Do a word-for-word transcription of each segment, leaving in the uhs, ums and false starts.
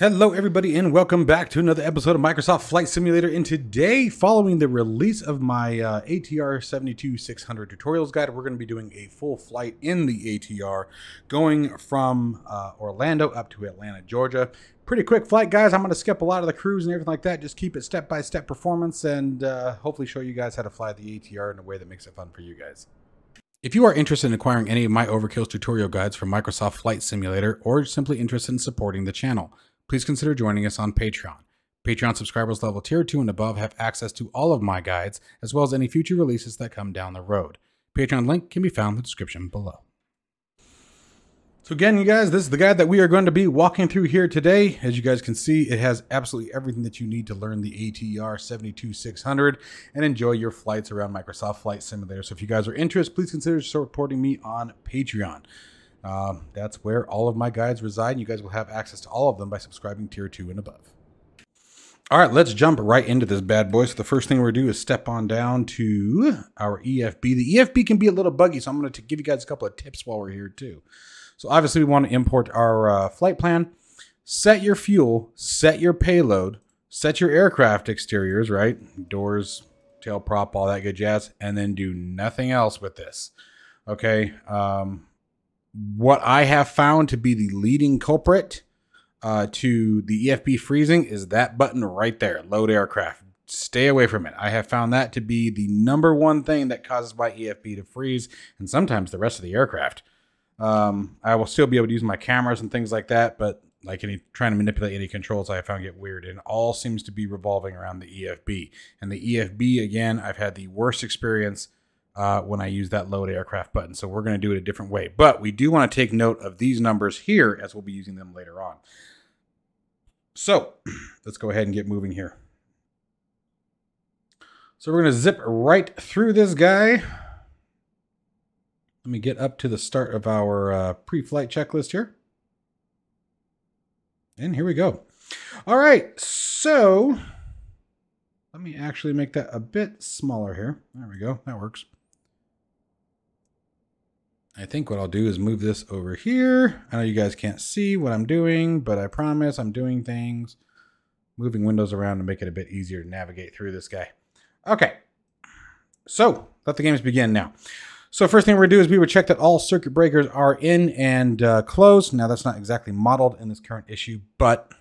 Hello everybody and welcome back to another episode of Microsoft Flight Simulator. And today, following the release of my uh, A T R seventy-two six hundred tutorials guide, we're going to be doing a full flight in the A T R, going from uh, Orlando up to Atlanta, Georgia. Pretty quick flight, guys. I'm going to skip a lot of the cruise and everything like that. Just keep it step-by-step performance and uh, hopefully show you guys how to fly the A T R in a way that makes it fun for you guys. If you are interested in acquiring any of my Overkill's tutorial guides from Microsoft Flight Simulator, or simply interested in supporting the channel, please consider joining us on Patreon. Patreon subscribers level tier two and above have access to all of my guides, as well as any future releases that come down the road. Patreon link can be found in the description below. So again, you guys, this is the guide that we are going to be walking through here today. As you guys can see, it has absolutely everything that you need to learn the A T R seventy-two six hundred and enjoy your flights around Microsoft Flight Simulator. So if you guys are interested, please consider supporting me on Patreon. Um, that's where all of my guides reside. You guys will have access to all of them by subscribing tier two and above. All right, let's jump right into this bad boy. So the first thing we're gonna do is step on down to our E F B. The E F B can be a little buggy, so I'm going to give you guys a couple of tips while we're here too. So obviously we want to import our uh, flight plan, set your fuel, set your payload, set your aircraft exteriors, right? Doors, tail prop, all that good jazz, and then do nothing else with this. Okay. Um, What I have found to be the leading culprit uh, to the E F B freezing is that button right there, load aircraft. Stay away from it. I have found that to be the number one thing that causes my E F B to freeze, and sometimes the rest of the aircraft. Um, I will still be able to use my cameras and things like that, but like any trying to manipulate any controls, I have found get weird, and all seems to be revolving around the E F B. And the E F B, again, I've had the worst experience Uh, when I use that load aircraft button. So we're going to do it a different way. But we do want to take note of these numbers here as we'll be using them later on. So let's go ahead and get moving here. So we're going to zip right through this guy. Let me get up to the start of our uh, pre-flight checklist here. And here we go. All right. So let me actually make that a bit smaller here. There we go. That works. I think what I'll do is move this over here. I know you guys can't see what I'm doing, but I promise I'm doing things. Moving windows around to make it a bit easier to navigate through this guy. Okay. So let the games begin now. So first thing we're going to do is we would check that all circuit breakers are in and uh, closed. Now that's not exactly modeled in this current issue, but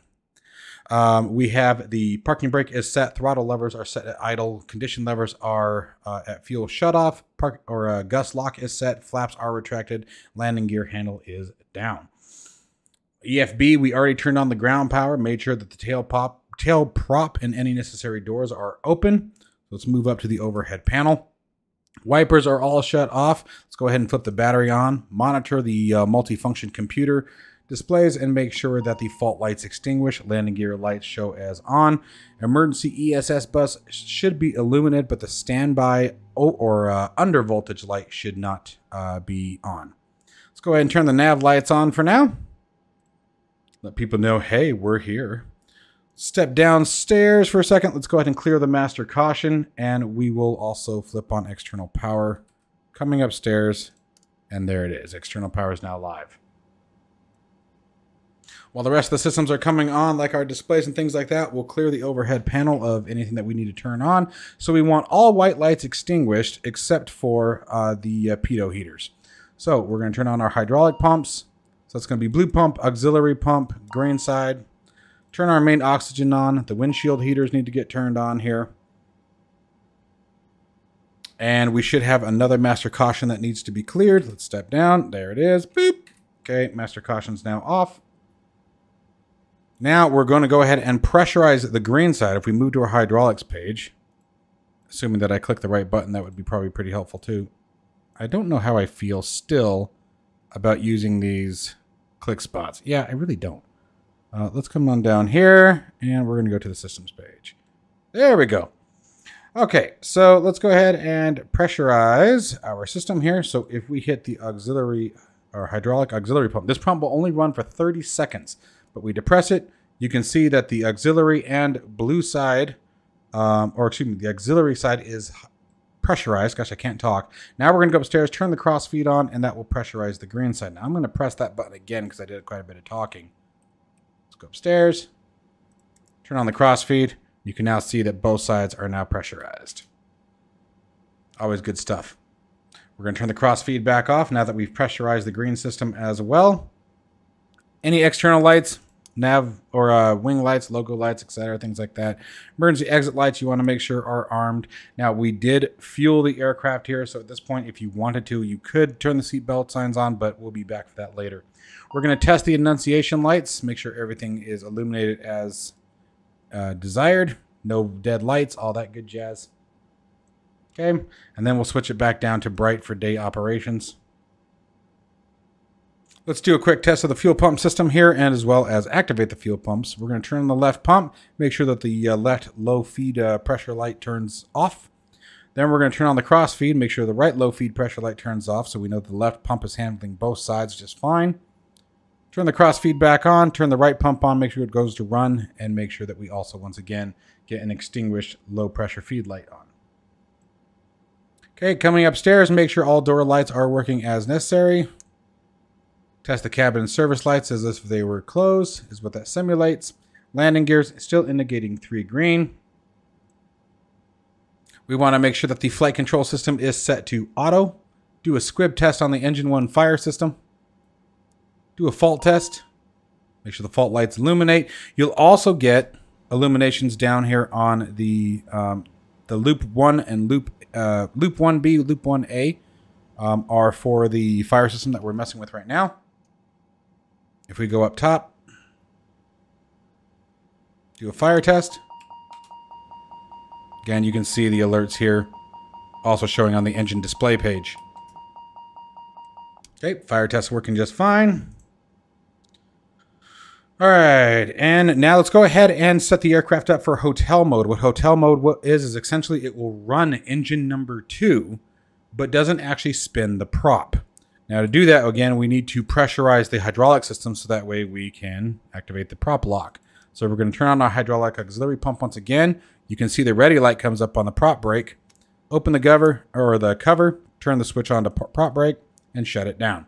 Um, we have the parking brake is set, throttle levers are set at idle, condition levers are uh, at fuel shutoff, park or uh, gust lock is set, flaps are retracted, landing gear handle is down. E F B, we already turned on the ground power, made sure that the tail pop, tail prop and any necessary doors are open. Let's move up to the overhead panel. Wipers are all shut off. Let's go ahead and flip the battery on, monitor the uh, multifunction computer displays, and make sure that the fault lights extinguish. Landing gear lights show as on. Emergency E S S bus should be illuminated, but the standby or uh, under voltage light should not uh, be on. Let's go ahead and turn the nav lights on for now. Let people know, hey, we're here. Step downstairs for a second. Let's go ahead and clear the master caution, and we will also flip on external power. Coming upstairs, and there it is. External power is now live. While the rest of the systems are coming on, like our displays and things like that, we'll clear the overhead panel of anything that we need to turn on. So we want all white lights extinguished except for uh, the uh, pitot heaters. So we're going to turn on our hydraulic pumps. So it's going to be blue pump, auxiliary pump, grain side. Turn our main oxygen on. The windshield heaters need to get turned on here. And we should have another master caution that needs to be cleared. Let's step down. There it is. Boop. Okay, master caution's now off. Now we're going to go ahead and pressurize the green side. If we move to our hydraulics page, assuming that I click the right button, that would be probably pretty helpful too. I don't know how I feel still about using these click spots. Yeah, I really don't. Uh, let's come on down here and we're going to go to the systems page. There we go. Okay, so let's go ahead and pressurize our system here. So if we hit the auxiliary or hydraulic auxiliary pump, this pump will only run for thirty seconds. But we depress it, you can see that the auxiliary and blue side, um, or excuse me, the auxiliary side is pressurized. Gosh, I can't talk. Now we're going to go upstairs, turn the crossfeed on, and that will pressurize the green side. Now I'm going to press that button again because I did quite a bit of talking. go upstairs, turn on the cross feed. You can now see that both sides are now pressurized. Always good stuff. We're going to turn the cross feed back off now that we've pressurized the green system as well. Any external lights, nav or uh, wing lights, logo lights, et cetera, things like that. Emergency exit lights you want to make sure are armed. Now, we did fuel the aircraft here, so at this point, if you wanted to, you could turn the seatbelt signs on, but we'll be back for that later. We're going to test the annunciation lights, make sure everything is illuminated as uh, desired. No dead lights, all that good jazz. Okay, and then we'll switch it back down to bright for day operations. Let's do a quick test of the fuel pump system here and as well as activate the fuel pumps. We're going to turn on the left pump, make sure that the uh, left low feed uh, pressure light turns off. Then we're going to turn on the cross feed, make sure the right low feed pressure light turns off so we know the left pump is handling both sides just fine. Turn the cross feed back on, turn the right pump on, make sure it goes to run, and make sure that we also once again get an extinguished low pressure feed light on. Okay, coming upstairs, make sure all door lights are working as necessary. Test the cabin and service lights as if they were closed, is what that simulates. Landing gears still indicating three green. We want to make sure that the flight control system is set to auto. Do a squib test on the engine one fire system. Do a fault test. Make sure the fault lights illuminate. You'll also get illuminations down here on the um, the loop one and loop uh, loop one B, loop one A um, are for the fire system that we're messing with right now. If we go up top, do a fire test. Again, you can see the alerts here also showing on the engine display page. Okay, fire test working just fine. All right, and now let's go ahead and set the aircraft up for hotel mode. What hotel mode is, is essentially it will run engine number two, but doesn't actually spin the prop. Now to do that, again, we need to pressurize the hydraulic system so that way we can activate the prop lock. So we're going to turn on our hydraulic auxiliary pump once again. You can see the ready light comes up on the prop brake. Open the cover, or the cover, turn the switch on to prop brake, and shut it down.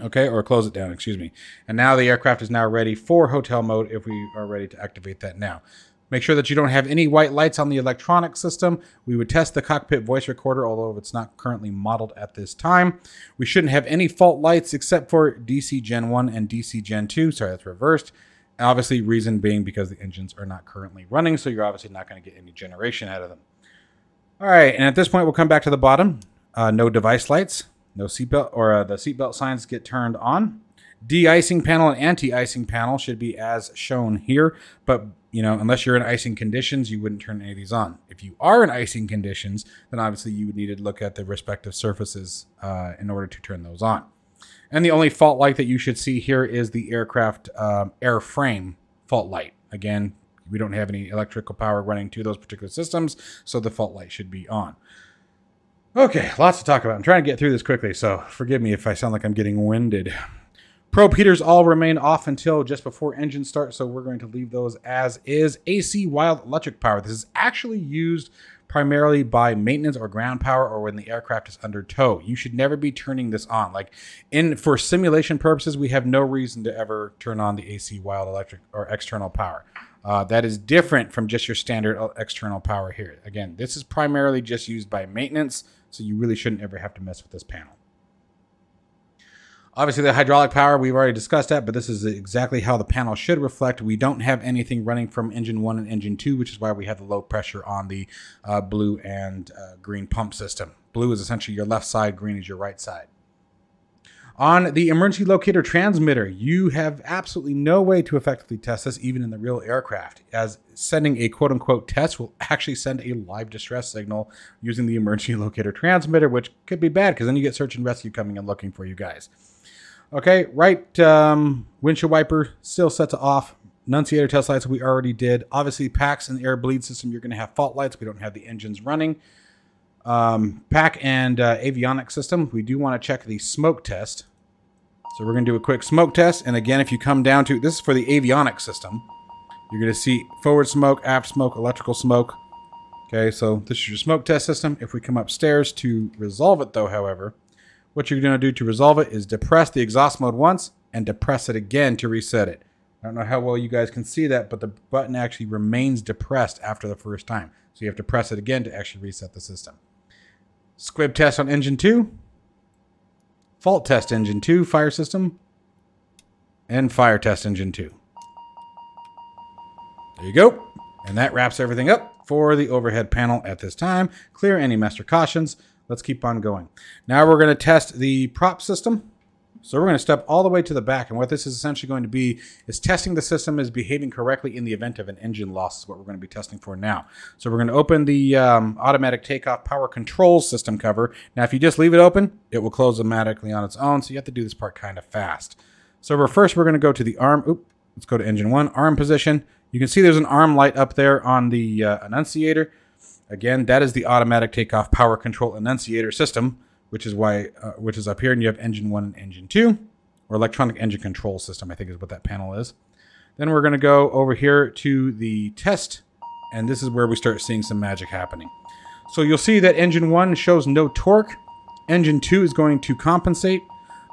Okay, or close it down, excuse me. And now the aircraft is now ready for hotel mode if we are ready to activate that now. Make sure that you don't have any white lights on the electronic system. We would test the cockpit voice recorder, although it's not currently modeled at this time. We shouldn't have any fault lights except for D C Gen one and D C Gen two. Sorry, that's reversed. Obviously, reason being because the engines are not currently running, so you're obviously not going to get any generation out of them. All right, and at this point, we'll come back to the bottom. Uh, no device lights, no seatbelt, or uh, the seatbelt signs get turned on. De-icing panel and anti-icing panel should be as shown here, but you know, unless you're in icing conditions, you wouldn't turn any of these on. If you are in icing conditions, then obviously you would need to look at the respective surfaces uh, in order to turn those on. And the only fault light that you should see here is the aircraft um, airframe fault light. Again, we don't have any electrical power running to those particular systems, so the fault light should be on. Okay, lots to talk about. I'm trying to get through this quickly, so forgive me if I sound like I'm getting winded. Probe heaters all remain off until just before engine start, so we're going to leave those as is. A C wild electric power. This is actually used primarily by maintenance or ground power or when the aircraft is under tow. You should never be turning this on. Like in for simulation purposes, we have no reason to ever turn on the A C wild electric or external power. Uh, that is different from just your standard external power here. Again, this is primarily just used by maintenance, so you really shouldn't ever have to mess with this panel. Obviously, the hydraulic power, we've already discussed that, but this is exactly how the panel should reflect. We don't have anything running from engine one and engine two, which is why we have the low pressure on the uh, blue and uh, green pump system. Blue is essentially your left side, green is your right side. On the emergency locator transmitter, you have absolutely no way to effectively test this, even in the real aircraft, as sending a quote-unquote test will actually send a live distress signal using the emergency locator transmitter, which could be bad because then you get search and rescue coming and looking for you guys. Okay, right um, windshield wiper still set to off. Annunciator test lights we already did. Obviously, P A Cs and the air bleed system, you're going to have fault lights. We don't have the engines running. Um, P A C and uh, avionics system, we do want to check the smoke test. So we're going to do a quick smoke test. And again, if you come down to, this is for the avionics system. You're going to see forward smoke, aft smoke, electrical smoke. Okay, so this is your smoke test system. If we come upstairs to resolve it though, however, what you're going to do to resolve it is depress the exhaust mode once and depress it again to reset it. I don't know how well you guys can see that, but the button actually remains depressed after the first time. So you have to press it again to actually reset the system. Squib test on engine two. Fault test engine two, fire system. And fire test engine two. There you go. And that wraps everything up for the overhead panel at this time. Clear any master cautions. Let's keep on going. Now we're going to test the prop system. So we're going to step all the way to the back. And what this is essentially going to be is testing the system is behaving correctly in the event of an engine loss is what we're going to be testing for now. So we're going to open the um, automatic takeoff power control system cover. Now, if you just leave it open, it will close automatically on its own. So you have to do this part kind of fast. So we're first, we're going to go to the arm. Oop, let's go to engine one, arm position. You can see there's an arm light up there on the uh, annunciator. Again, that is the automatic takeoff power control annunciator system, which is why, uh, which is up here, and you have engine one and engine two, or electronic engine control system, I think is what that panel is. Then we're gonna go over here to the test, and this is where we start seeing some magic happening. So you'll see that engine one shows no torque, engine two is going to compensate,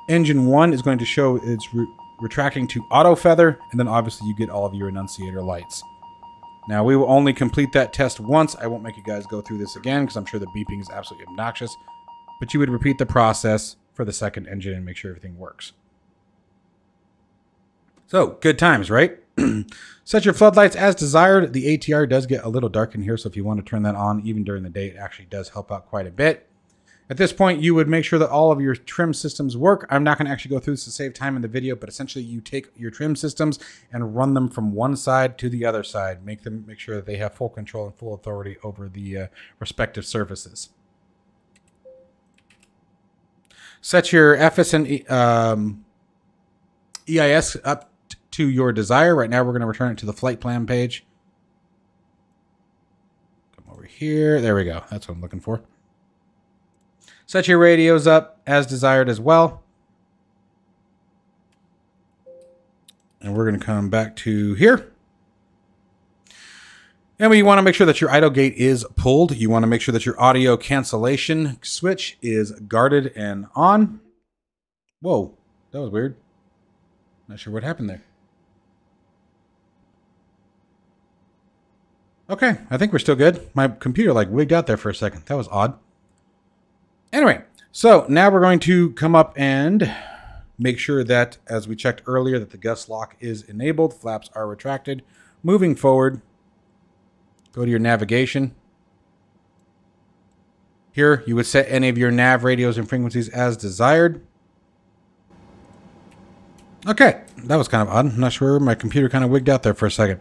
engine one is going to show it's re retracting to auto feather, and then obviously you get all of your annunciator lights. Now we will only complete that test once. I won't make you guys go through this again because I'm sure the beeping is absolutely obnoxious. But you would repeat the process for the second engine and make sure everything works. So, good times, right? Set your floodlights as desired. The A T R does get a little dark in here, so if you want to turn that on even during the day, it actually does help out quite a bit. At this point, you would make sure that all of your trim systems work. I'm not going to actually go through this to save time in the video, but essentially you take your trim systems and run them from one side to the other side. Make them make sure that they have full control and full authority over the uh, respective surfaces. Set your F S and um, E I S up to your desire. Right now, we're going to return it to the flight plan page. Come over here. There we go. That's what I'm looking for. Set your radios up as desired as well. And we're going to come back to here. And we want to make sure that your idle gate is pulled. You want to make sure that your audio cancellation switch is guarded and on. Whoa, that was weird. Not sure what happened there. Okay, I think we're still good. My computer like wigged out there for a second. That was odd. Anyway, so now we're going to come up and make sure that, as we checked earlier, that the gust lock is enabled. Flaps are retracted. Moving forward. Go to your navigation. Here, you would set any of your nav radios and frequencies as desired. Okay, that was kind of odd. I'm not sure. My computer kind of wigged out there for a second.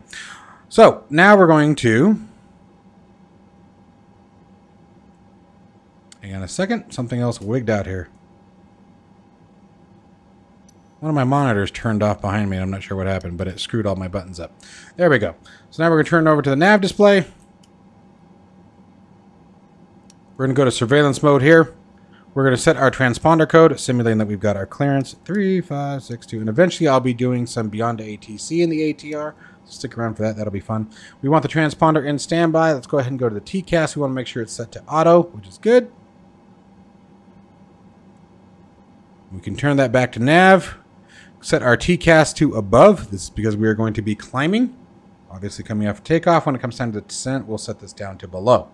So, now we're going to... Hang on a second. Something else wigged out here. One of my monitors turned off behind me, and I'm not sure what happened, but it screwed all my buttons up. There we go. So now we're going to turn over to the nav display. We're going to go to surveillance mode here. We're going to set our transponder code, simulating that we've got our clearance, three five six two. And eventually I'll be doing some Beyond A T C in the A T R. Stick around for that. That'll be fun. We want the transponder in standby. Let's go ahead and go to the T C A S. We want to make sure it's set to auto, which is good. We can turn that back to nav. Set our T C A S to above. This is because we are going to be climbing. Obviously coming off takeoff. When it comes time to descent, we'll set this down to below.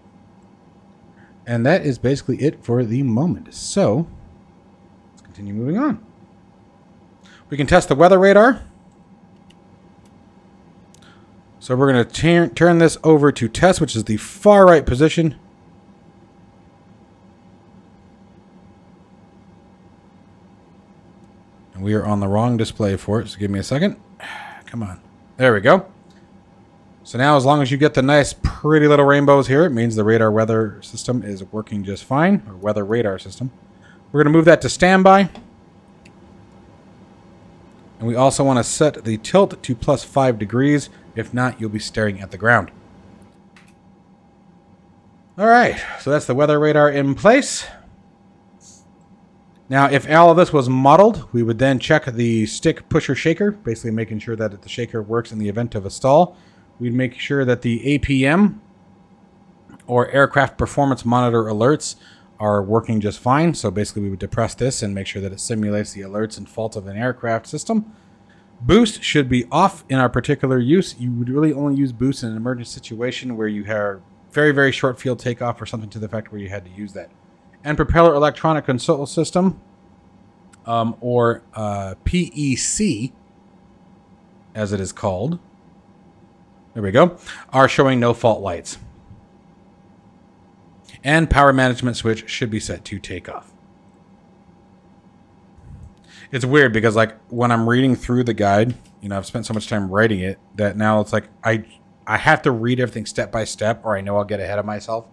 And that is basically it for the moment. So, let's continue moving on. We can test the weather radar. So we're going to turn this over to test, which is the far right position. And we are on the wrong display for it, so give me a second. Come on. There we go. So now as long as you get the nice pretty little rainbows here, it means the radar weather system is working just fine, or weather radar system. We're going to move that to standby. And we also want to set the tilt to plus five degrees. If not, you'll be staring at the ground. All right, so that's the weather radar in place. Now, if all of this was modeled, we would then check the stick pusher shaker, basically making sure that the shaker works in the event of a stall. We'd make sure that the A P M, or aircraft performance monitor alerts, are working just fine. So basically we would depress this and make sure that it simulates the alerts and fault of an aircraft system. Boost should be off in our particular use. You would really only use boost in an emergency situation where you have very, very short field takeoff or something to the effect where you had to use that. And propeller electronic control system, um, or uh, P E C, as it is called, there we go, are showing no fault lights. And power management switch should be set to takeoff. It's weird because, like, when I'm reading through the guide, you know, I've spent so much time writing it that now it's like I I have to read everything step by step or I know I'll get ahead of myself.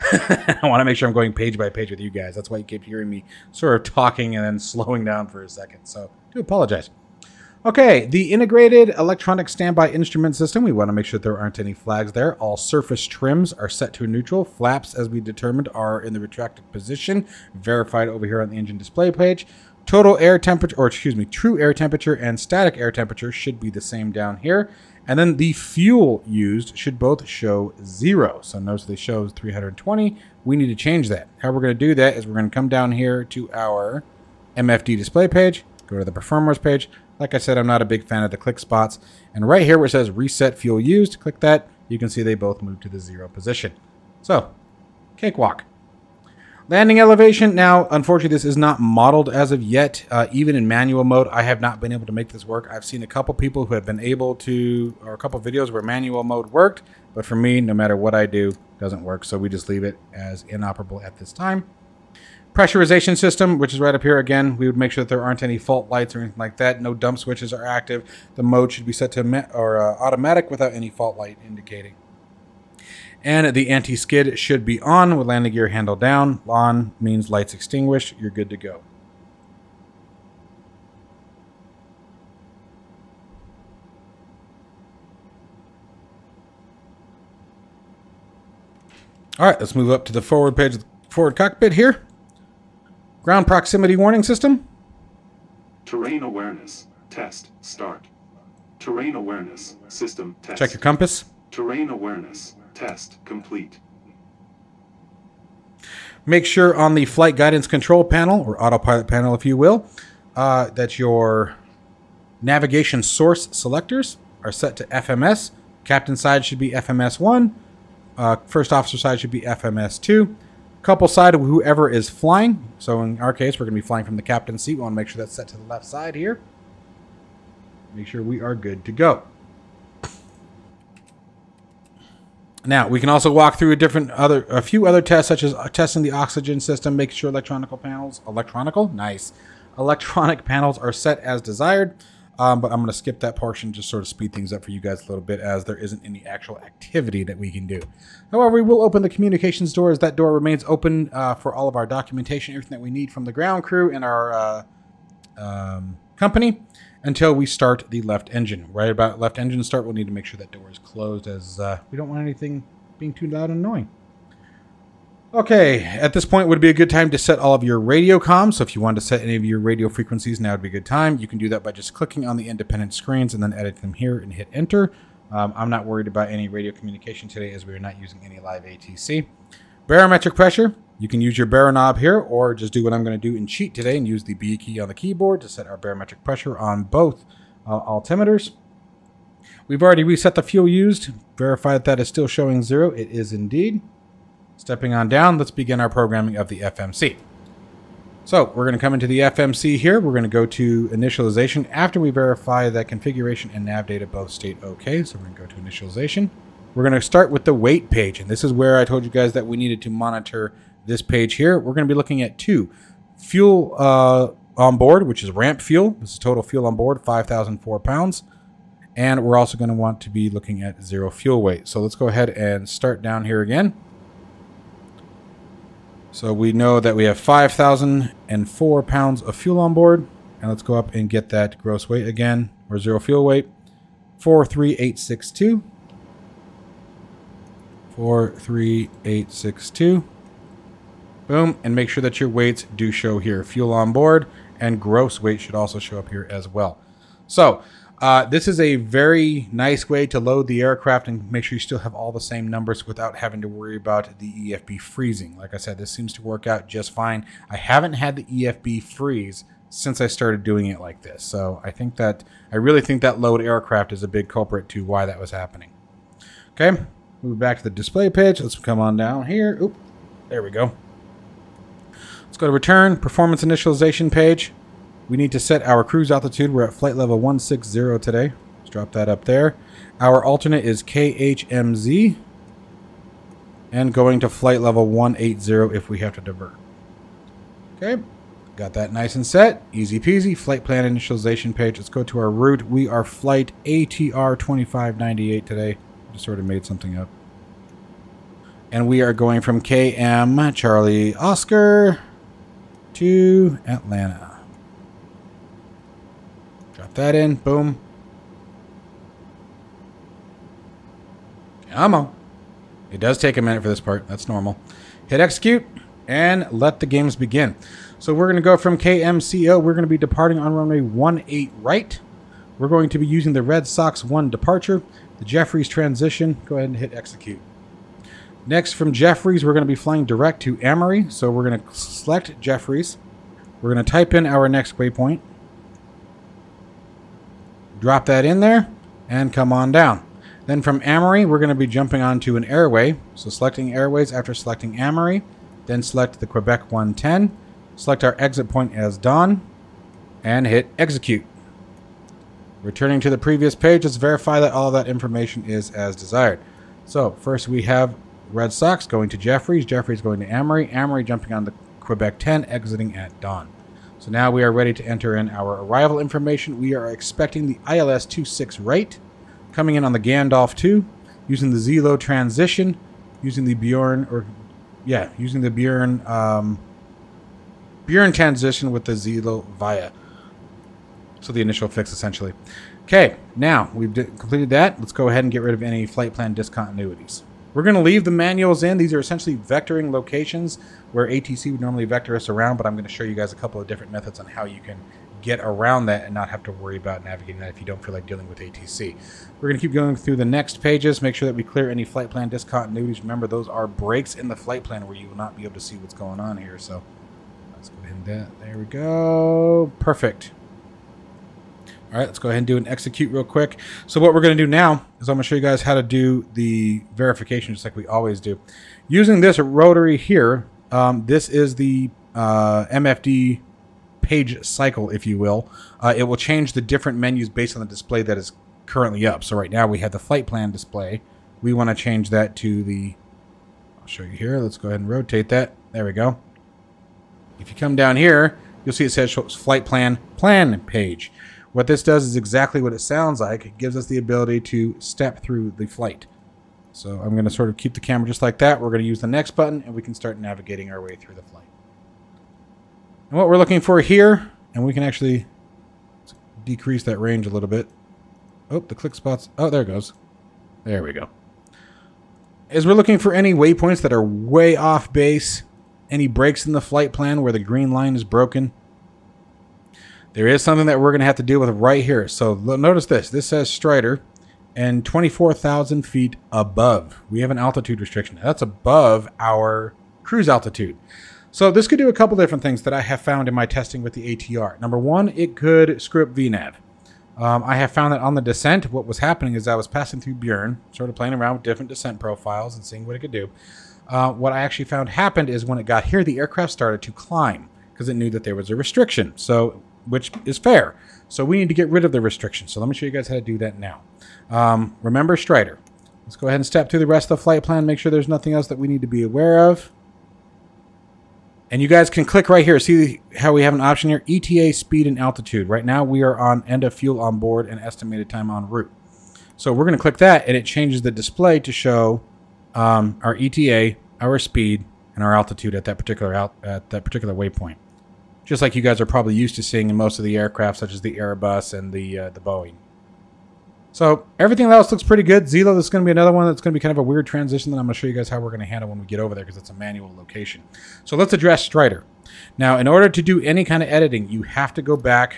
I want to make sure I'm going page by page with you guys. That's why you keep hearing me sort of talking and then slowing down for a second. So I do apologize. Okay, the integrated electronic standby instrument system. We want to make sure there aren't any flags there. All surface trims are set to neutral. Flaps, as we determined, are in the retracted position, verified over here on the engine display page. Total air temperature, or excuse me, true air temperature and static air temperature should be the same down here. And then the fuel used should both show zero. So notice they show three hundred twenty. We need to change that. How we're going to do that is we're going to come down here to our M F D display page, go to the performers page. Like I said, I'm not a big fan of the click spots. And right here where it says reset fuel used, click that. You can see they both move to the zero position. So, cakewalk. Landing elevation. Now, unfortunately, this is not modeled as of yet. Uh, even in manual mode, I have not been able to make this work. I've seen a couple people who have been able to, or a couple videos where manual mode worked. But for me, no matter what I do, it doesn't work. So we just leave it as inoperable at this time. Pressurization system, which is right up here again. We would make sure that there aren't any fault lights or anything like that. No dump switches are active. The mode should be set to or uh, automatic without any fault light indicating. And the anti-skid should be on with landing gear handle down. On means lights extinguished. You're good to go. All right, let's move up to the forward page of the forward cockpit here. Ground proximity warning system. Terrain awareness test start. Terrain awareness system test. Check your compass. Terrain awareness test complete. Make sure on the flight guidance control panel, or autopilot panel if you will, uh, that your navigation source selectors are set to F M S. Captain side should be F M S one. Uh, first officer side should be F M S two. Couple side of whoever is flying. So in our case, we're going to be flying from the captain's seat. We want to make sure that's set to the left side here. Make sure we are good to go. Now, we can also walk through a different other, a few other tests, such as testing the oxygen system, making sure electronical panels, electronical, nice, electronic panels are set as desired. Um, but I'm going to skip that portion, just sort of speed things up for you guys a little bit as there isn't any actual activity that we can do. However, we will open the communications door as that door remains open uh, for all of our documentation, everything that we need from the ground crew and our uh, um, company until we start the left engine. Right about left engine start, we'll need to make sure that door is closed as uh, we don't want anything being too loud and annoying. Okay, at this point would be a good time to set all of your radio comms. So if you wanted to set any of your radio frequencies, now would be a good time. You can do that by just clicking on the independent screens and then edit them here and hit enter. Um, I'm not worried about any radio communication today as we are not using any live A T C. Barometric pressure. You can use your baro knob here or just do what I'm going to do in cheat today and use the B key on the keyboard to set our barometric pressure on both uh, altimeters. We've already reset the fuel used. Verify that that is still showing zero. It is indeed. Stepping on down, let's begin our programming of the F M C. So we're going to come into the F M C here. We're going to go to initialization after we verify that configuration and nav data both state okay. So we're going to go to initialization. We're going to start with the weight page. And this is where I told you guys that we needed to monitor this page here. We're going to be looking at two. Fuel uh, on board, which is ramp fuel. This is total fuel on board, five thousand four pounds. And we're also going to want to be looking at zero fuel weight. So let's go ahead and start down here again. So we know that we have five thousand four pounds of fuel on board. And let's go up and get that gross weight again, or zero fuel weight. four three eight six two. four three eight six two. Boom. And make sure that your weights do show here. Fuel on board and gross weight should also show up here as well. So uh, this is a very nice way to load the aircraft and make sure you still have all the same numbers without having to worry about the E F B freezing. Like I said, this seems to work out just fine. I haven't had the E F B freeze since I started doing it like this. So I think that, I really think that load aircraft is a big culprit to why that was happening. Okay, move back to the display page. Let's come on down here. Oop, there we go. Let's go to return, performance initialization page. We need to set our cruise altitude. We're at flight level one sixty today. Let's drop that up there. Our alternate is K H M Z. And going to flight level one eighty if we have to divert. Okay, got that nice and set. Easy peasy. Flight plan initialization page. Let's go to our route. We are flight A T R twenty-five ninety-eight today. Just sort of made something up. And we are going from K M Charlie Oscar to Atlanta. Drop that in. Boom. Ammo. It does take a minute for this part. That's normal. Hit execute and let the games begin. So we're going to go from K M C O. We're going to be departing on runway one eight right. We're going to be using the Red Sox one departure, the Jeffries transition. Go ahead and hit execute. Next, from Jeffries, we're going to be flying direct to Amory. So we're going to select Jeffries. We're going to type in our next waypoint. Drop that in there and come on down. Then from Amory, we're going to be jumping onto an airway. So selecting airways after selecting Amory. Then select the Quebec one ten. Select our exit point as Don. And hit execute. Returning to the previous page, let's verify that all that information is as desired. So first we have Red Sox going to Jeffries. Jeffries going to Amory. Amory jumping on the Quebec ten, exiting at Don. So now we are ready to enter in our arrival information. We are expecting the I L S twenty-six right. Coming in on the Gandalf two, using the Zelo transition, using the Bjorn, or yeah, using the Bjorn, um, Bjorn transition with the Zelo via. So the initial fix, essentially. Okay, now we've completed that. Let's go ahead and get rid of any flight plan discontinuities. We're going to leave the manuals in. These are essentially vectoring locations where A T C would normally vector us around, but I'm going to show you guys a couple of different methods on how you can get around that and not have to worry about navigating that if you don't feel like dealing with A T C. We're going to keep going through the next pages. Make sure that we clear any flight plan discontinuities. Remember, those are breaks in the flight plan where you will not be able to see what's going on here. So let's go ahead and do that. There we go. Perfect. All right, let's go ahead and do an execute real quick. So what we're going to do now is I'm going to show you guys how to do the verification just like we always do. Using this rotary here, um, this is the uh, M F D page cycle, if you will. Uh, it will change the different menus based on the display that is currently up. So right now we have the flight plan display. We want to change that to the, I'll show you here. Let's go ahead and rotate that. There we go. If you come down here, you'll see it says flight plan plan page. What this does is exactly what it sounds like. It gives us the ability to step through the flight. So I'm going to sort of keep the camera just like that. We're going to use the next button and we can start navigating our way through the flight. And what we're looking for here, and we can actually decrease that range a little bit. Oh, the click spots. Oh, there it goes. There we go. Is we're looking for any waypoints that are way off base, any breaks in the flight plan where the green line is broken. There is something that we're going to have to deal with right here. So notice this. This says Strider and twenty-four thousand feet above. We have an altitude restriction. That's above our cruise altitude. So this could do a couple different things that I have found in my testing with the A T R. Number one, it could screw up V NAV. Um, I have found that on the descent, what was happening is I was passing through Bjorn, sort of playing around with different descent profiles and seeing what it could do. Uh, what I actually found happened is when it got here, the aircraft started to climb because it knew that there was a restriction. So, which is fair. So we need to get rid of the restriction. So let me show you guys how to do that now. Um, remember Strider. Let's go ahead and step through the rest of the flight plan. Make sure there's nothing else that we need to be aware of. And you guys can click right here. See how we have an option here? E T A speed and altitude. Right now we are on end of fuel on board and estimated time en route. So we're going to click that and it changes the display to show um, our E T A, our speed, and our altitude at that particular out at that particular waypoint. Just like you guys are probably used to seeing in most of the aircraft, such as the Airbus and the uh, the Boeing. So everything else looks pretty good. Zelo, this is going to be another one that's going to be kind of a weird transition that I'm going to show you guys how we're going to handle when we get over there because it's a manual location. So let's address Strider. Now, in order to do any kind of editing, you have to go back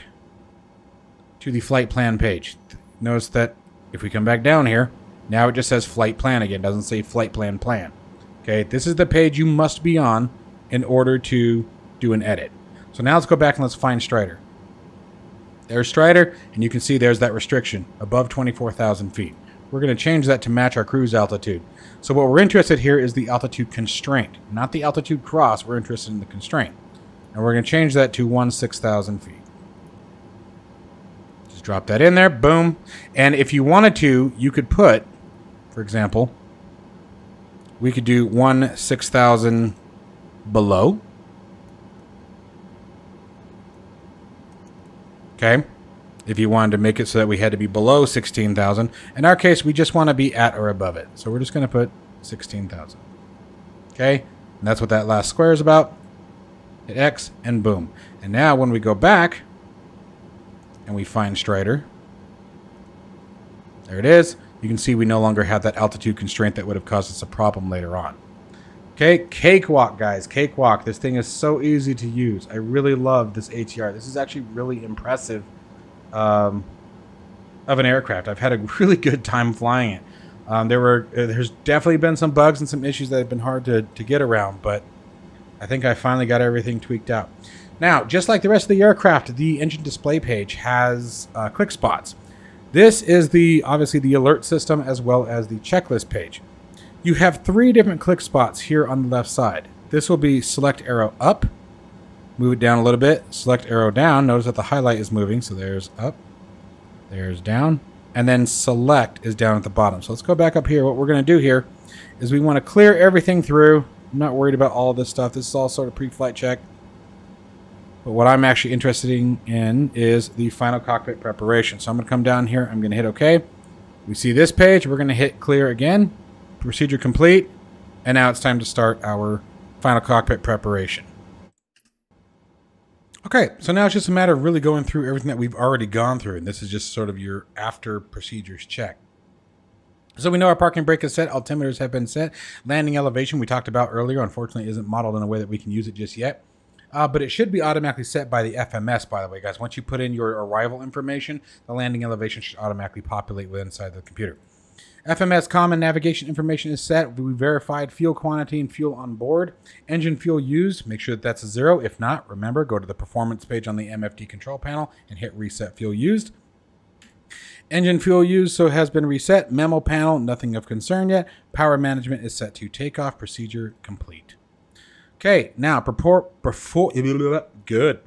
to the flight plan page. Notice that if we come back down here, now it just says flight plan again. It doesn't say flight plan plan. Okay, this is the page you must be on in order to do an edit. So now let's go back and let's find Strider. There's Strider, and you can see there's that restriction above twenty-four thousand feet. We're going to change that to match our cruise altitude. So what we're interested here is the altitude constraint, not the altitude cross. We're interested in the constraint. And we're going to change that to one six thousand feet. Just drop that in there. Boom. And if you wanted to, you could put, for example, we could do one six thousand below. Okay. If you wanted to make it so that we had to be below sixteen thousand. In our case, we just want to be at or above it. So we're just going to put sixteen thousand. Okay. And that's what that last square is about. Hit X and boom. And now when we go back and we find Strider, there it is. You can see we no longer have that altitude constraint that would have caused us a problem later on. Okay, cakewalk, guys, cakewalk. This thing is so easy to use. I really love this A T R. This is actually really impressive um, of an aircraft. I've had a really good time flying it. Um, there were, uh, there's definitely been some bugs and some issues that have been hard to, to get around, but I think I finally got everything tweaked out. Now, just like the rest of the aircraft, the engine display page has uh, quick spots. This is the obviously the alert system as well as the checklist page. You have three different click spots here on the left side. This will be select arrow up, move it down a little bit, select arrow down. Notice that the highlight is moving, so there's up, there's down, and then select is down at the bottom. So let's go back up here. What we're going to do here is we want to clear everything through. I'm not worried about all this stuff. This is all sort of pre-flight check. But what I'm actually interested in is the final cockpit preparation. So I'm going to come down here. I'm going to hit OK. We see this page. We're going to hit clear again. Procedure complete. And now it's time to start our final cockpit preparation. Okay, so now it's just a matter of really going through everything that we've already gone through. And this is just sort of your after procedures check. So we know our parking brake is set. Altimeters have been set. Landing elevation we talked about earlier, unfortunately, isn't modeled in a way that we can use it just yet. Uh, but it should be automatically set by the F M S, by the way, guys. Once you put in your arrival information, the landing elevation should automatically populate with inside the computer. F M S common navigation information is set. We verified fuel quantity and fuel on board. Engine fuel used, make sure that that's a zero. If not, remember, go to the performance page on the M F D control panel and hit reset fuel used. Engine fuel used, so has been reset. Memo panel, nothing of concern yet. Power management is set to takeoff. Procedure complete. Okay, now purport before good.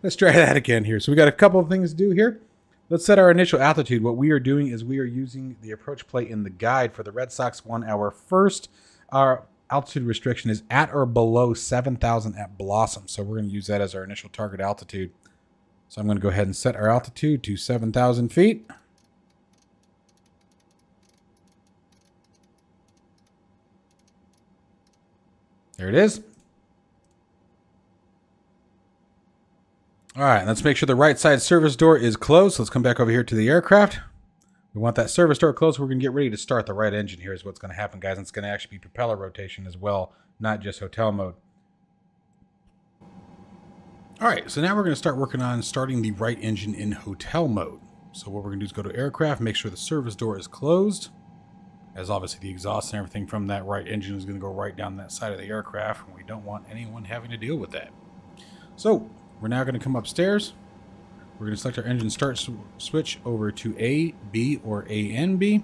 Let's try that again here. So we got a couple of things to do here. Let's set our initial altitude. What we are doing is we are using the approach plate in the guide for the Red Sox one. Our first our altitude restriction is at or below seven thousand at Blossom. So we're going to use that as our initial target altitude. So I'm going to go ahead and set our altitude to seven thousand feet. There it is. All right, let's make sure the right side service door is closed. So let's come back over here to the aircraft. We want that service door closed. We're going to get ready to start the right engine. Here's what's going to happen, guys. And it's going to actually be propeller rotation as well, not just hotel mode. All right, so now we're going to start working on starting the right engine in hotel mode. So what we're going to do is go to aircraft, make sure the service door is closed, as obviously the exhaust and everything from that right engine is going to go right down that side of the aircraft, and we don't want anyone having to deal with that. So we're now going to come upstairs. We're going to select our engine start sw switch over to A, B, or A and B,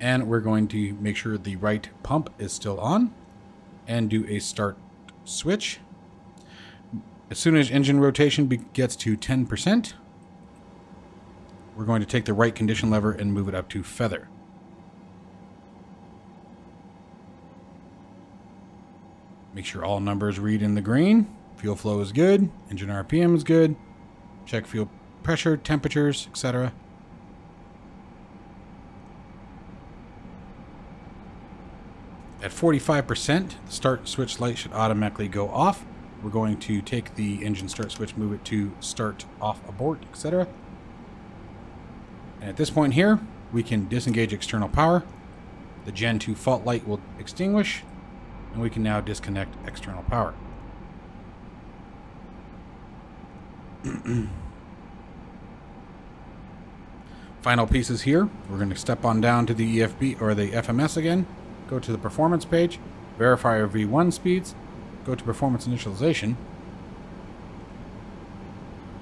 and we're going to make sure the right pump is still on and do a start switch. As soon as engine rotation gets to ten percent, we're going to take the right condition lever and move it up to feather. Make sure all numbers read in the green. Fuel flow is good. Engine R P M is good. Check fuel pressure, temperatures, et cetera. At forty-five percent, the start switch light should automatically go off. We're going to take the engine start switch, move it to start, off, abort, et cetera. And at this point here, we can disengage external power. The Gen two fault light will extinguish, and we can now disconnect external power. Final pieces here. We're going to step on down to the E F B or the F M S again. Go to the performance page. Verify your V one speeds. Go to performance initialization.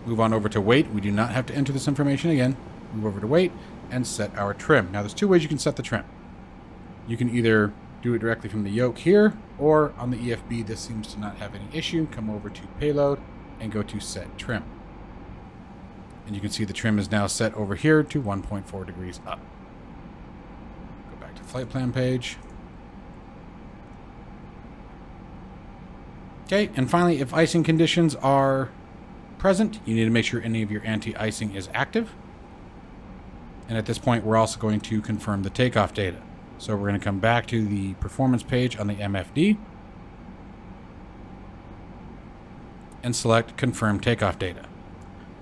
Move on over to weight. We do not have to enter this information again. Move over to weight and set our trim. Now there's two ways you can set the trim. You can either do it directly from the yoke here, or on the E F B, this seems to not have any issue. Come over to payload and go to set trim. And you can see the trim is now set over here to one point four degrees up. Go back to flight plan page. Okay, and finally, if icing conditions are present, you need to make sure any of your anti-icing is active. And at this point, we're also going to confirm the takeoff data. So we're going to come back to the performance page on the M F D and select confirm takeoff data.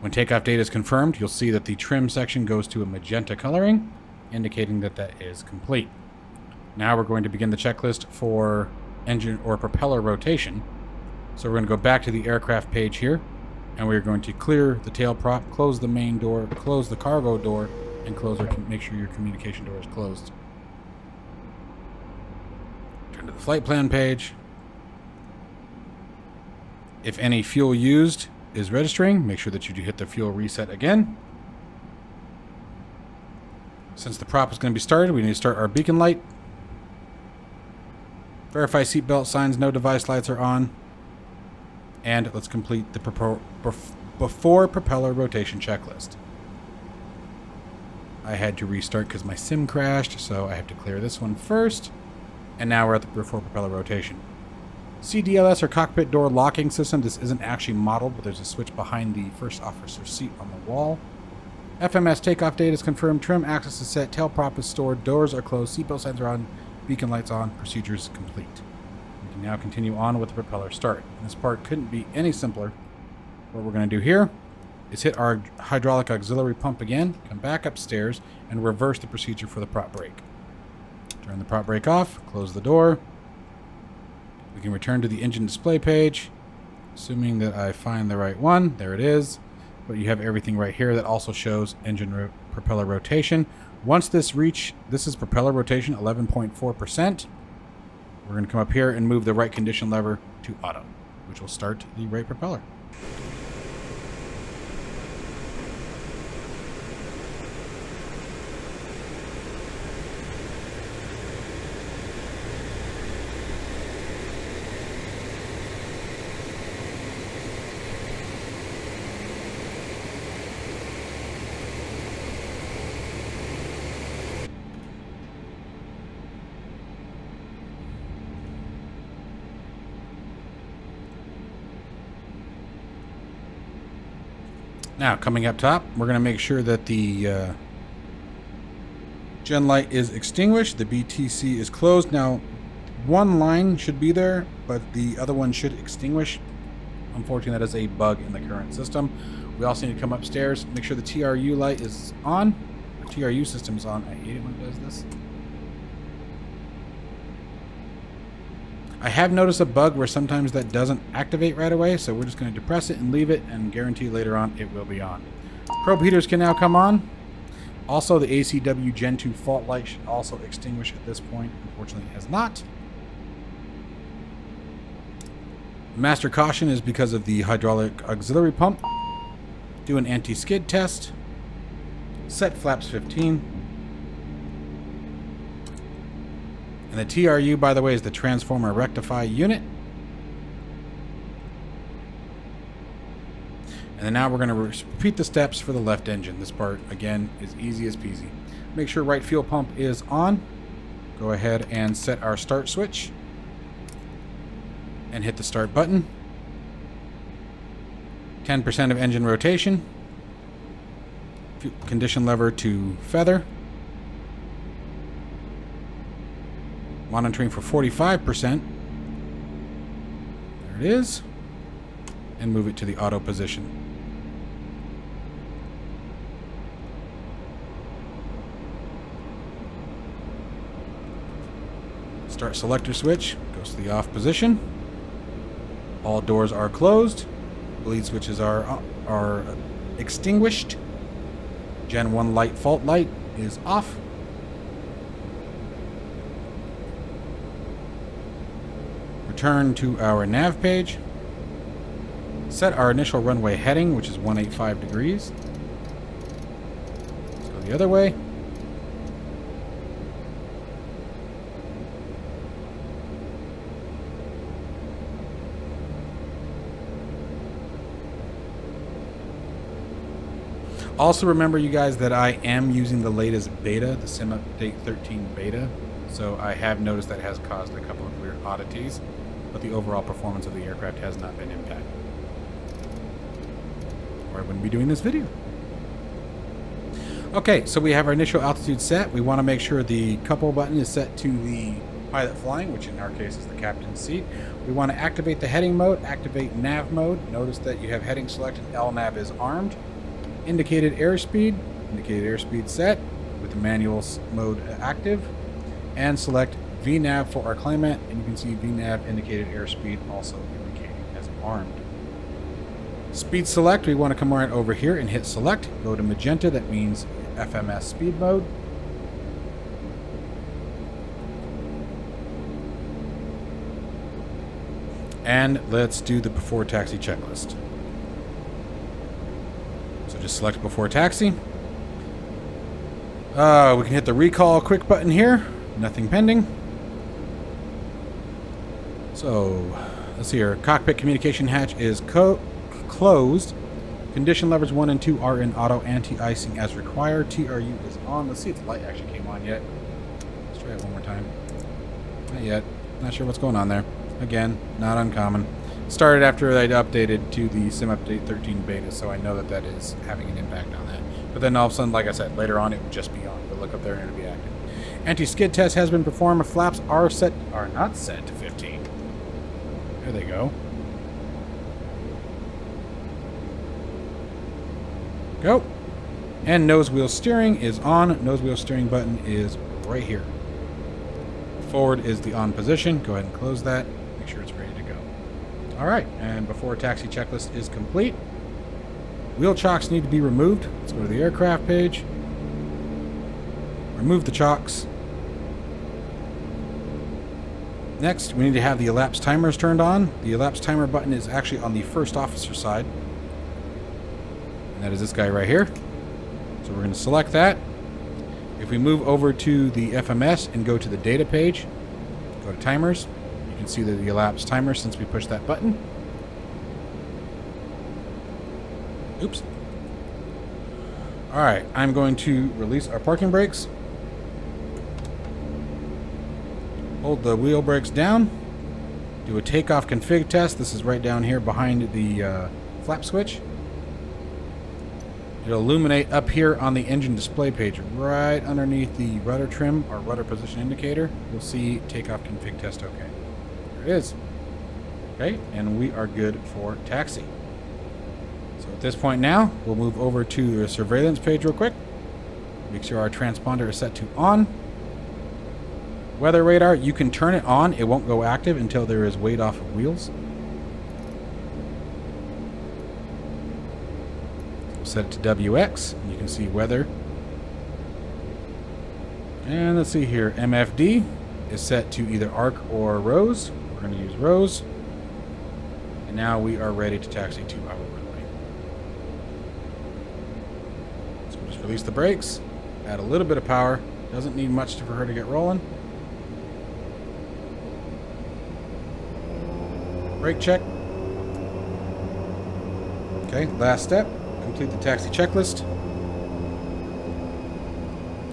When takeoff data is confirmed, you'll see that the trim section goes to a magenta coloring, indicating that that is complete. Now we're going to begin the checklist for engine or propeller rotation. So we're going to go back to the aircraft page here, and we're going to clear the tail prop, close the main door, close the cargo door, and close or make sure your communication door is closed. Turn to the flight plan page. If any fuel used is registering, make sure that you do hit the fuel reset again. Since the prop is going to be started, we need to start our beacon light. Verify seatbelt signs, no device lights are on. And let's complete the before propeller rotation checklist. I had to restart because my sim crashed, so I have to clear this one first. And now we're at the before propeller rotation. C D L S or cockpit door locking system. This isn't actually modeled, but there's a switch behind the first officer's seat on the wall. F M S takeoff date is confirmed. Trim axis is set. Tail prop is stored. Doors are closed. Seatbelt signs are on. Beacon lights on. Procedures complete. We can now continue on with the propeller start. And this part couldn't be any simpler. What we're going to do here is hit our hydraulic auxiliary pump again, come back upstairs, and reverse the procedure for the prop brake. Turn the prop brake off. Close the door. We can return to the engine display page, assuming that I find the right one. There it is. But you have everything right here that also shows engine ro- propeller rotation. Once this reach, this is propeller rotation, eleven point four percent. We're going to come up here and move the right condition lever to auto, which will start the right propeller. Now, coming up top, we're going to make sure that the uh, gen light is extinguished. The B T C is closed. Now, one line should be there, but the other one should extinguish. Unfortunately, that is a bug in the current system. We also need to come upstairs, make sure the T R U light is on. The T R U system is on. I hate it when it does this. I have noticed a bug where sometimes that doesn't activate right away, so we're just going to depress it and leave it, and guarantee later on it will be on. Probe heaters can now come on. Also, the A C W Gen two fault light should also extinguish at this point. Unfortunately, it has not. Master caution is because of the hydraulic auxiliary pump. Do an anti-skid test. Set flaps fifteen. And the T R U, by the way, is the transformer rectify unit. And then now we're going to repeat the steps for the left engine. This part, again, is easy as peasy. Make sure right fuel pump is on. Go ahead and set our start switch. And hit the start button. ten percent of engine rotation. Condition lever to feather. Monitoring for forty-five percent. There it is. And move it to the auto position. Start selector switch. Goes to the off position. All doors are closed. Bleed switches are, are extinguished. Gen one light fault light is off. return to our nav page, set our initial runway heading, which is one eighty-five degrees. Let's go the other way. Also remember, you guys, that I am using the latest beta, the Sim Update thirteen beta. So I have noticed that has caused a couple of weird oddities, but the overall performance of the aircraft has not been impacted. Or I wouldn't be doing this video. Okay, so we have our initial altitude set. We want to make sure the couple button is set to the pilot flying, which in our case is the captain's seat. We want to activate the heading mode, activate nav mode. Notice that you have heading selected, L nav is armed. Indicated airspeed, indicated airspeed set with the manual mode active, and select V nav for our claimant, and you can see V nav indicated airspeed also indicated as armed. Speed select, we want to come right over here and hit select, go to magenta, that means F M S speed mode. And let's do the before taxi checklist. Just select before taxi. Uh, we can hit the recall quick button here. Nothing pending. So, let's see here. Cockpit communication hatch is co closed. Condition levers one and two are in auto anti-icing as required. T R U is on. Let's see if the light actually came on yet. Let's try it one more time. Not yet. Not sure what's going on there. Again, not uncommon. Started after they updated to the Sim Update thirteen beta, so I know that that is having an impact on that. But then all of a sudden, like I said, later on it would just be on. But look up there and it'll be active. Anti-skid test has been performed. Flaps are set, are not set to fifteen. There they go. Go. And nose wheel steering is on. Nose wheel steering button is right here. Forward is the on position. Go ahead and close that. Make sure it's ready to go. All right, and before taxi checklist is complete, wheel chocks need to be removed. Let's go to the aircraft page. Remove the chocks. Next, we need to have the elapsed timers turned on. The elapsed timer button is actually on the first officer side. And that is this guy right here. So we're going to select that. If we move over to the F M S and go to the data page, go to timers, you can see the elapsed timer since we pushed that button. Oops. All right, I'm going to release our parking brakes. Hold the wheel brakes down. Do a takeoff config test. This is right down here behind the uh, flap switch. It'll illuminate up here on the engine display page, right underneath the rudder trim or rudder position indicator. You'll see takeoff config test okay. There it is. Okay, and we are good for taxi. So at this point now, we'll move over to the surveillance page real quick. Make sure our transponder is set to on. Weather radar, you can turn it on. It won't go active until there is weight off of wheels. Set it to W X, and you can see weather. And let's see here, M F D is set to either arc or rose. We're going to use rose. And now we are ready to taxi to our runway. So we'll just release the brakes, add a little bit of power. Doesn't need much for her to get rolling. Brake check. Okay, last step. Complete the taxi checklist.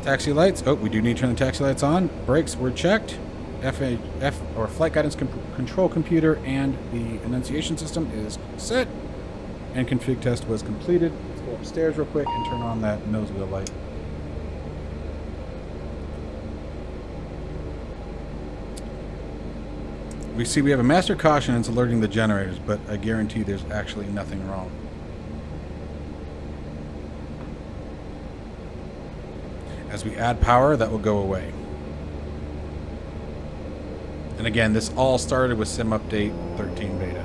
Taxi lights. Oh, we do need to turn the taxi lights on. Brakes were checked. F A, F or flight guidance com control computer and the enunciation system is set. And config test was completed. Let's go upstairs real quick and turn on that nose wheel light. We see we have a master caution and it's alerting the generators, but I guarantee there's actually nothing wrong. As we add power, that will go away. And again, this all started with Sim Update thirteen beta.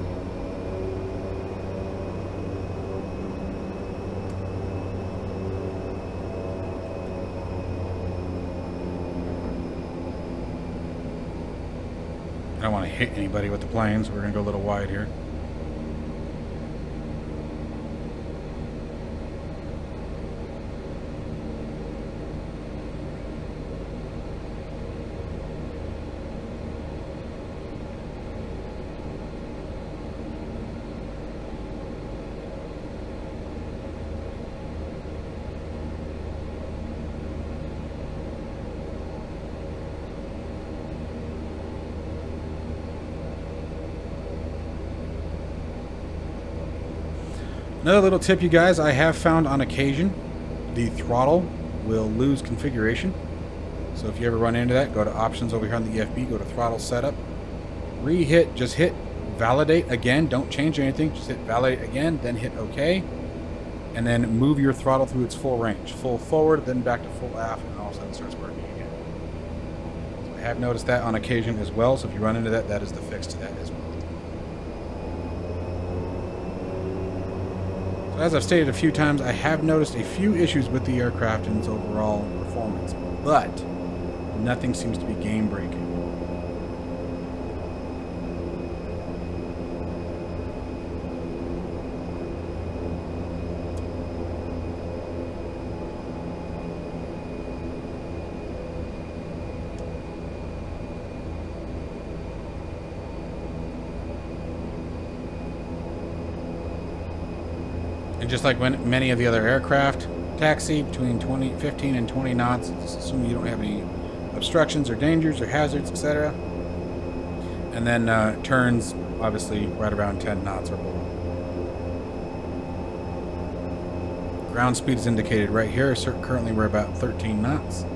And don't want to hit anybody with the plane, so we're going to go a little wide here. Another little tip, you guys, I have found on occasion the throttle will lose configuration. So if you ever run into that, go to options over here on the E F B, go to throttle setup, re-hit, just hit validate again, don't change anything, just hit validate again, then hit OK, and then move your throttle through its full range, full forward, then back to full aft, and all of a sudden it starts working again. So I have noticed that on occasion as well, so if you run into that, that is the fix to that as well. As I've stated a few times, I have noticed a few issues with the aircraft and its overall performance, but nothing seems to be game-breaking. Just like when many of the other aircraft, taxi between twenty, fifteen and twenty knots, assuming you don't have any obstructions or dangers or hazards, et cetera. And then uh, turns, obviously, right around ten knots or below. Ground speed is indicated right here. Currently, we're about thirteen knots.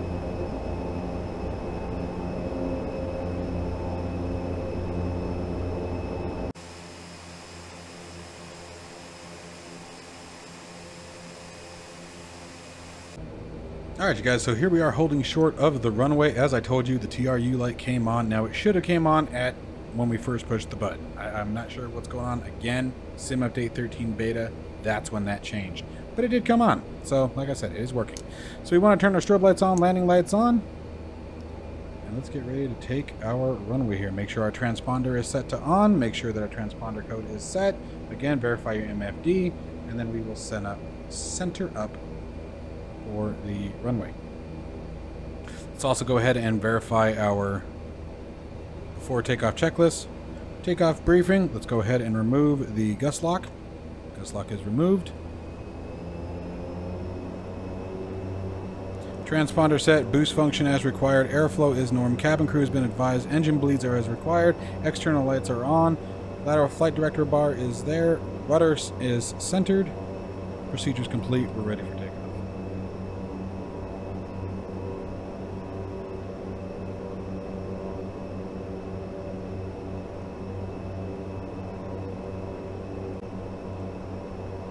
Alright you guys, so here we are holding short of the runway. As I told you, the T R U light came on. Now it should have came on at when we first pushed the button. I, I'm not sure what's going on. Again, Sim Update thirteen Beta, that's when that changed. But it did come on. So like I said, it is working. So we want to turn our strobe lights on, landing lights on. And let's get ready to take our runway here. Make sure our transponder is set to on. Make sure that our transponder code is set. Again, verify your M F D. And then we will send up, center up for the runway. Let's also go ahead and verify our before takeoff checklist. Takeoff briefing, let's go ahead and remove the gust lock. Gust lock is removed. Transponder set, boost function as required, airflow is norm, cabin crew has been advised, engine bleeds are as required, external lights are on, lateral flight director bar is there, rudder is centered, procedures complete, we're ready for takeoff.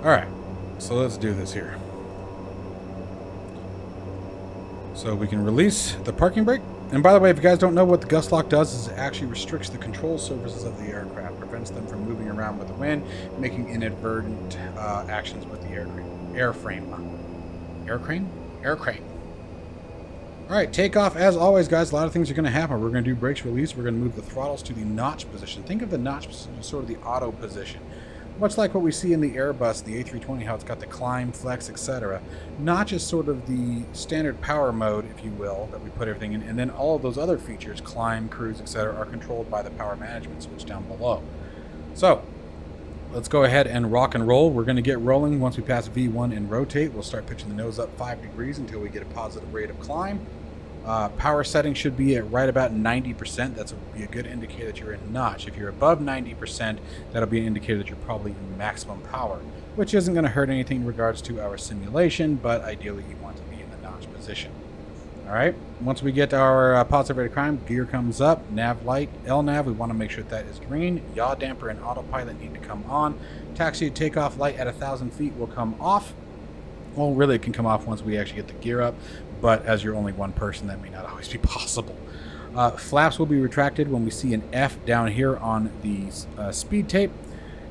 Alright, so let's do this here. So we can release the parking brake. And by the way, if you guys don't know what the gust lock does, is it actually restricts the control surfaces of the aircraft, prevents them from moving around with the wind, making inadvertent uh, actions with the airframe. Airframe? Aircrane? Aircrane. Alright, takeoff. As always, guys, a lot of things are going to happen. We're going to do brakes release. We're going to move the throttles to the notch position. Think of the notch position as sort of the auto position. Much like what we see in the Airbus, the A three twenty, how it's got the climb, flex, et cetera. Notch is sort of the standard power mode, if you will, that we put everything in. And then all of those other features, climb, cruise, et cetera, are controlled by the power management switch down below. So let's go ahead and rock and roll. We're going to get rolling once we pass V one and rotate. We'll start pitching the nose up five degrees until we get a positive rate of climb. Uh, power setting should be at right about ninety percent. That's a, a good indicator that you're in notch. If you're above ninety percent, that'll be an indicator that you're probably in maximum power, which isn't going to hurt anything in regards to our simulation, but ideally you want to be in the notch position. All right, once we get our uh, positive rate of climb, gear comes up, nav light, L nav, we want to make sure that is green, yaw damper and autopilot need to come on, taxi takeoff light at one thousand feet will come off. Well, really it can come off once we actually get the gear up, but as you're only one person, that may not always be possible. Uh, flaps will be retracted when we see an F down here on the uh, speed tape,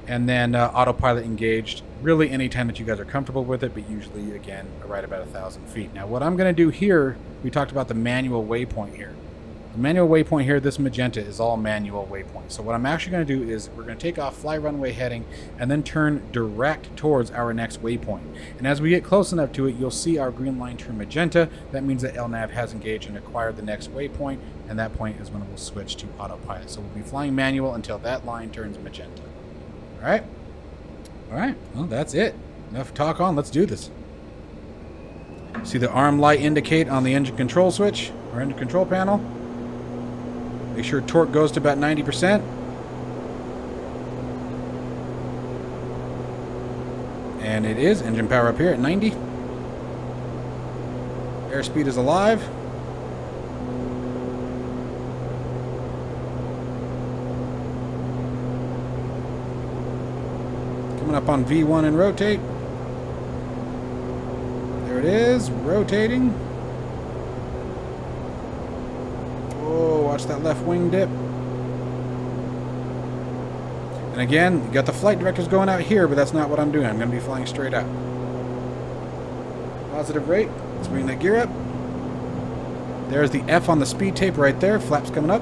and then uh, autopilot engaged really any time that you guys are comfortable with it, but usually, again, right about a thousand feet. Now, what I'm going to do here, we talked about the manual waypoint here. The manual waypoint here, this magenta, is all manual waypoint. So what I'm actually going to do is we're going to take off, fly runway heading, and then turn direct towards our next waypoint. And as we get close enough to it, you'll see our green line turn magenta. That means that L NAV has engaged and acquired the next waypoint, and that point is when we'll switch to autopilot. So we'll be flying manual until that line turns magenta. All right? All right. Well, that's it. Enough talk on. Let's do this. See the arm light indicate on the engine control switch, or engine control panel. Make sure torque goes to about ninety percent. And it is. Engine power up here at ninety. Airspeed is alive. Coming up on V one and rotate. There it is. Rotating. That left wing dip. And again, you got the flight directors going out here, but that's not what I'm doing. I'm going to be flying straight up. Positive rate. Let's bring that gear up. There's the F on the speed tape right there. Flaps coming up.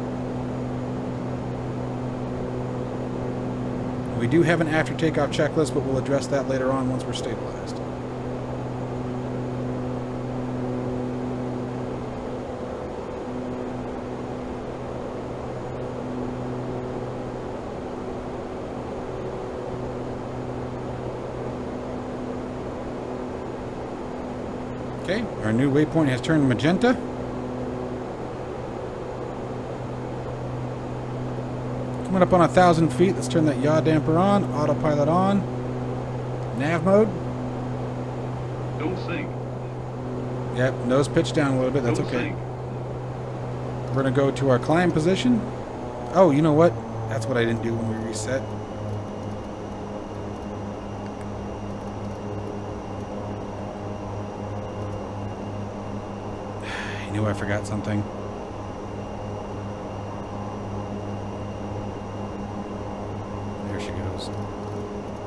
We do have an after takeoff checklist, but we'll address that later on once we're stabilized. Okay, our new waypoint has turned magenta. Coming up on a thousand feet, let's turn that yaw damper on, autopilot on, nav mode. Don't sink. Yep, nose pitch down a little bit, that's Don't okay. Sink. We're gonna go to our climb position. Oh, you know what? That's what I didn't do when we reset. I knew I forgot something. There she goes.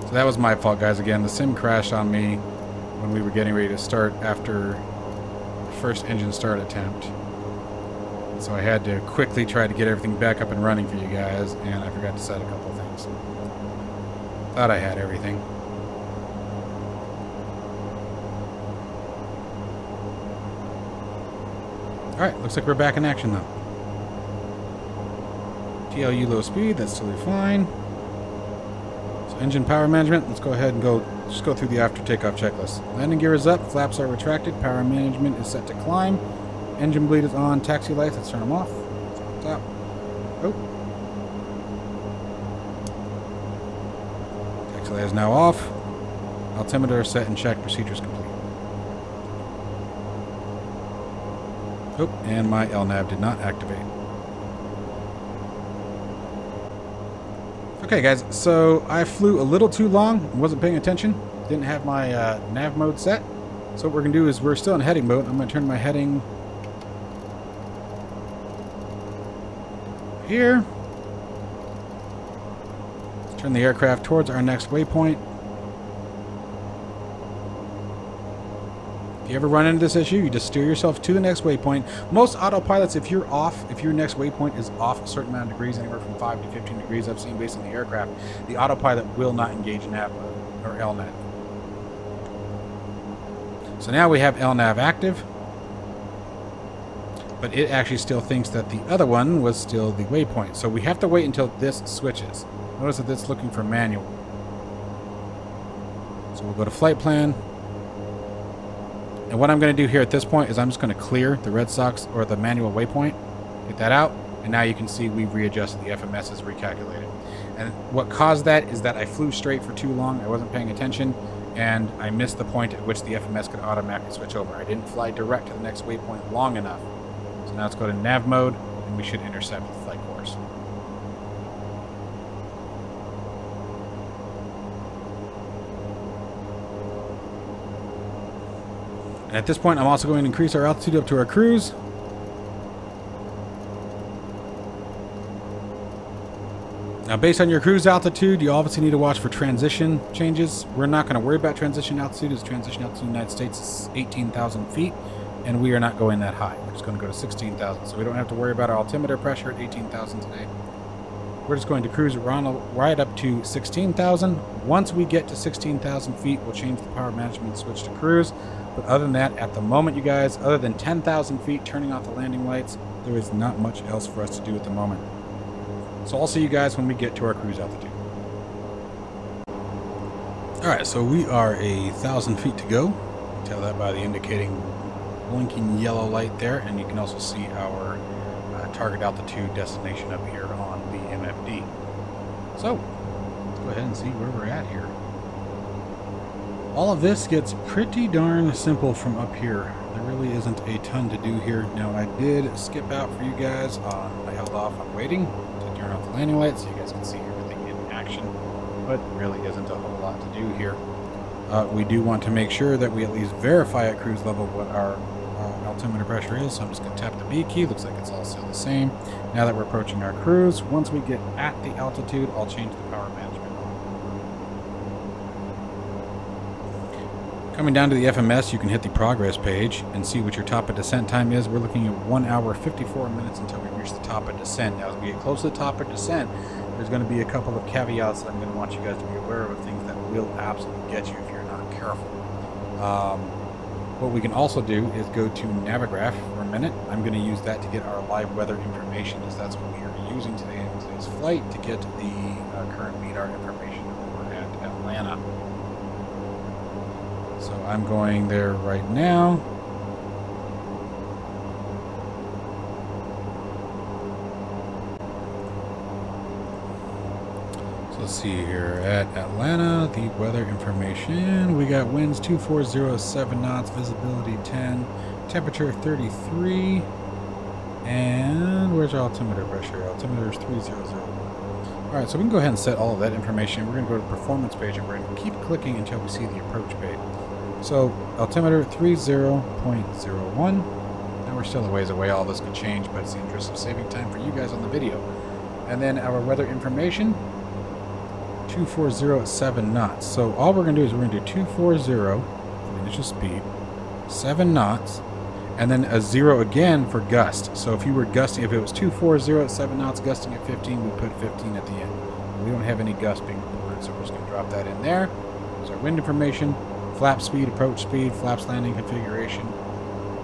So that was my fault, guys. Again, the sim crashed on me when we were getting ready to start after the first engine start attempt. So I had to quickly try to get everything back up and running for you guys, and I forgot to set a couple things. Thought I had everything. Alright, looks like we're back in action though. T L U low speed, that's totally fine. So engine power management, let's go ahead and go just go through the after takeoff checklist. Landing gear is up, flaps are retracted, power management is set to climb, engine bleed is on, taxi lights, let's turn them off. Top. Oh. Taxi light is now off. Altimeter set and check, procedures complete. Oh, and my L NAV did not activate. Okay, guys, so I flew a little too long. Wasn't paying attention. Didn't have my uh, nav mode set. So what we're going to do is we're still in heading mode. I'm going to turn my heading here. Let's turn the aircraft towards our next waypoint. If you ever run into this issue, you just steer yourself to the next waypoint. Most autopilots, if you're off, if your next waypoint is off a certain amount of degrees, anywhere from five to fifteen degrees, I've seen based on the aircraft, the autopilot will not engage nav or L NAV. So now we have L NAV active, but it actually still thinks that the other one was still the waypoint. So we have to wait until this switches. Notice that it's looking for manual. So we'll go to flight plan. And what I'm going to do here at this point is I'm just going to clear the Red Sox or the manual waypoint, get that out, and now you can see we've readjusted the F M S is recalculated. And what caused that is that I flew straight for too long, I wasn't paying attention, and I missed the point at which the F M S could automatically switch over. I didn't fly direct to the next waypoint long enough. So now let's go to nav mode, and we should intercept the flight course. And at this point, I'm also going to increase our altitude up to our cruise. Now, based on your cruise altitude, you obviously need to watch for transition changes. We're not going to worry about transition altitude, as transition altitude in the United States is eighteen thousand feet. and we are not going that high. We're just going to go to sixteen thousand, so we don't have to worry about our altimeter pressure at eighteen thousand today. We're just going to cruise right up to sixteen thousand. Once we get to sixteen thousand feet, we'll change the power management switch to cruise. But other than that, at the moment, you guys, other than ten thousand feet, turning off the landing lights, there is not much else for us to do at the moment. So I'll see you guys when we get to our cruise altitude. All right, so we are a thousand feet to go. Tell that by the indicating blinking yellow light there, and you can also see our uh, target altitude destination up here on the M F D. So let's go ahead and see where we're at here. All of this gets pretty darn simple from up here. There really isn't a ton to do here. Now, I did skip out for you guys. Uh, I held off on waiting to turn off the landing lights so you guys can see everything in action, but really isn't a whole lot to do here. Uh, we do want to make sure that we at least verify at cruise level what our uh, altimeter pressure is, so I'm just going to tap the B key. Looks like it's all still the same. Now that we're approaching our cruise, once we get at the altitude, I'll change the power management. Coming down to the F M S, you can hit the progress page and see what your top of descent time is. We're looking at one hour fifty-four minutes until we reach the top of descent. Now, as we get close to the top of descent, there's going to be a couple of caveats that I'm going to want you guys to be aware of, things that will absolutely get you if you're not careful. Um, what we can also do is go to Navigraph for a minute. I'm going to use that to get our live weather information, as that's what we are using today in today's flight to get the uh, current LIDAR information over at Atlanta. So I'm going there right now. Let's see here, at Atlanta, the weather information, we got winds two four zero seven knots, visibility ten, temperature thirty-three, and where's our altimeter pressure? Altimeter is three hundred. All right, so we can go ahead and set all of that information. We're going to go to the performance page, and we're going to keep clicking until we see the approach page. So altimeter thirty point zero one, now we're still a ways away. All this could change, but it's the interest of saving time for you guys on the video. And then our weather information, two four zero seven knots. So all we're going to do is we're going to do two four zero for initial speed, seven knots, and then a zero again for gust. So if you were gusting, if it was two four zero at seven knots, gusting at fifteen, we put fifteen at the end. We don't have any gust being reported, so we're just going to drop that in there. There's our wind information, flap speed, approach speed, flaps landing configuration.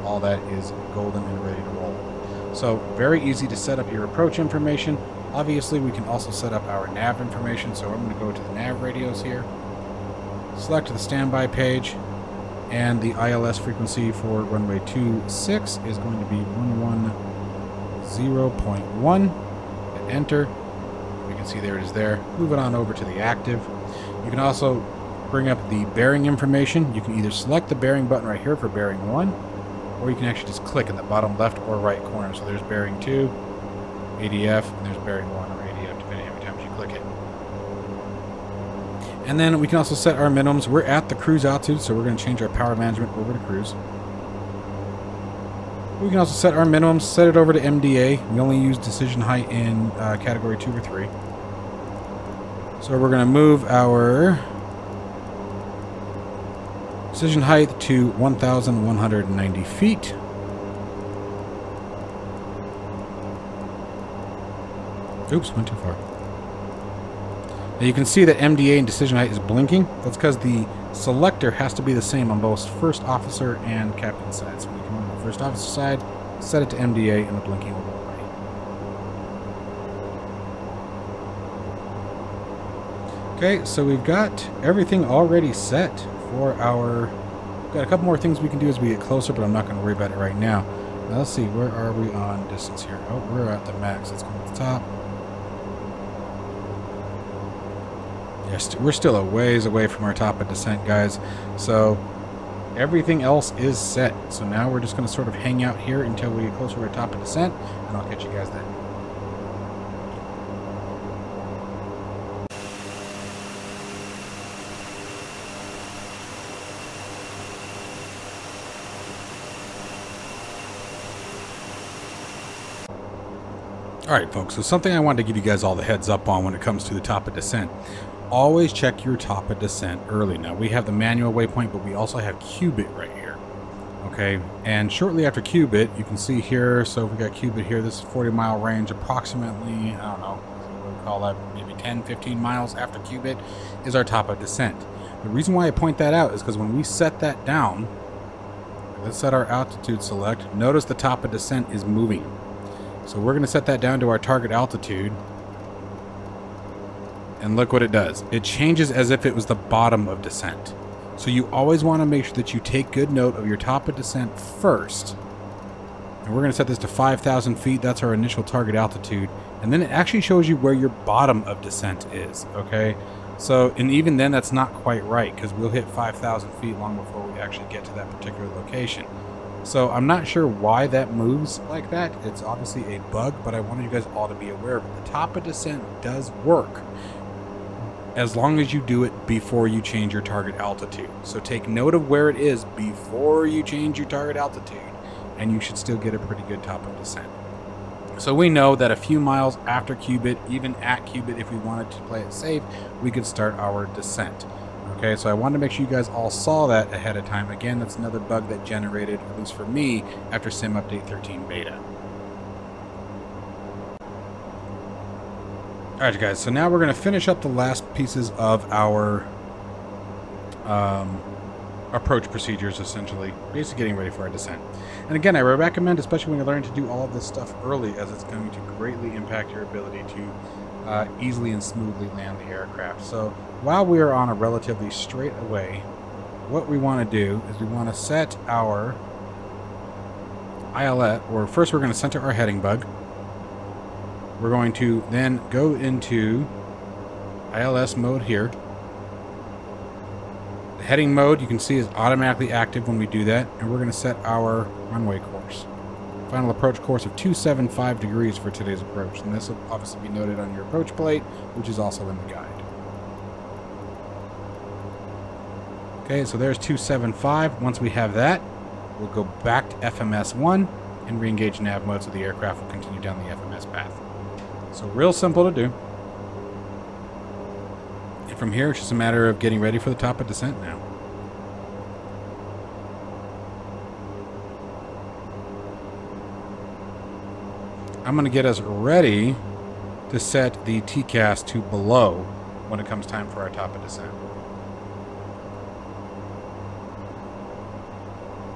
All that is golden and ready to roll. So very easy to set up your approach information. Obviously, we can also set up our nav information, so I'm going to go to the nav radios here, select the standby page, and the I L S frequency for runway two six is going to be one one zero point one, and enter. You can see there it is there. Move it on over to the active. You can also bring up the bearing information. You can either select the bearing button right here for bearing one, or you can actually just click in the bottom left or right corner. So there's bearing two, A D F, and there's bearing one or A D F, depending on how many times you click it. And then we can also set our minimums. We're at the cruise altitude, so we're going to change our power management over to cruise. We can also set our minimums, set it over to M D A. We only use decision height in uh, category two or three. So we're going to move our decision height to one thousand one hundred ninety feet. Oops, went too far. Now you can see that M D A and decision height is blinking. That's because the selector has to be the same on both first officer and captain side. So we can move to the first officer side, set it to M D A, and the blinking will go away. Okay, so we've got everything already set for our... We've got a couple more things we can do as we get closer, but I'm not going to worry about it right now. Now let's see, where are we on distance here? Oh, we're at the max. Let's go to the top. Yes, we're still a ways away from our top of descent, guys. So everything else is set. So now we're just going to sort of hang out here until we get closer to our top of descent, and I'll catch you guys then. All right, folks, so something I wanted to give you guys all the heads up on when it comes to the top of descent. Always check your top of descent early. Now, we have the manual waypoint, but we also have Qubit right here. Okay, and shortly after Qubit, you can see here, so we got Qubit here, this is forty mile range approximately, I don't know, what we call that, maybe ten, fifteen miles after Qubit is our top of descent. The reason why I point that out is because when we set that down, let's set our altitude select, notice the top of descent is moving. So we're going to set that down to our target altitude, and look what it does. It changes as if it was the bottom of descent. So you always want to make sure that you take good note of your top of descent first. And we're going to set this to five thousand feet. That's our initial target altitude. And then it actually shows you where your bottom of descent is, okay? So, and even then that's not quite right because we'll hit five thousand feet long before we actually get to that particular location. So I'm not sure why that moves like that. It's obviously a bug, but I wanted you guys all to be aware of it. The top of descent does work, as long as you do it before you change your target altitude. So take note of where it is before you change your target altitude, and you should still get a pretty good top of descent. So we know that a few miles after Qubit, even at Qubit, if we wanted to play it safe, we could start our descent. Okay, so I wanted to make sure you guys all saw that ahead of time. Again, that's another bug that generated, at least for me, after Sim Update thirteen Beta. Alright guys, so now we're going to finish up the last pieces of our um, approach procedures, essentially. Basically getting ready for our descent. And again, I would recommend, especially when you're learning to do all of this stuff early, as it's going to greatly impact your ability to uh, easily and smoothly land the aircraft. So while we are on a relatively straight away, what we want to do is we want to set our I L S, or first we're going to center our heading bug. We're going to then go into I L S mode here. The heading mode, you can see, is automatically active when we do that. And we're going to set our runway course. Final approach course of two seventy-five degrees for today's approach. And this will obviously be noted on your approach plate, which is also in the guide. Okay, so there's two seventy-five. Once we have that, we'll go back to F M S one and re-engage nav mode so the aircraft will continue down the F M S path. So real simple to do. And from here, it's just a matter of getting ready for the top of descent now. I'm going to get us ready to set the T C A S to below when it comes time for our top of descent.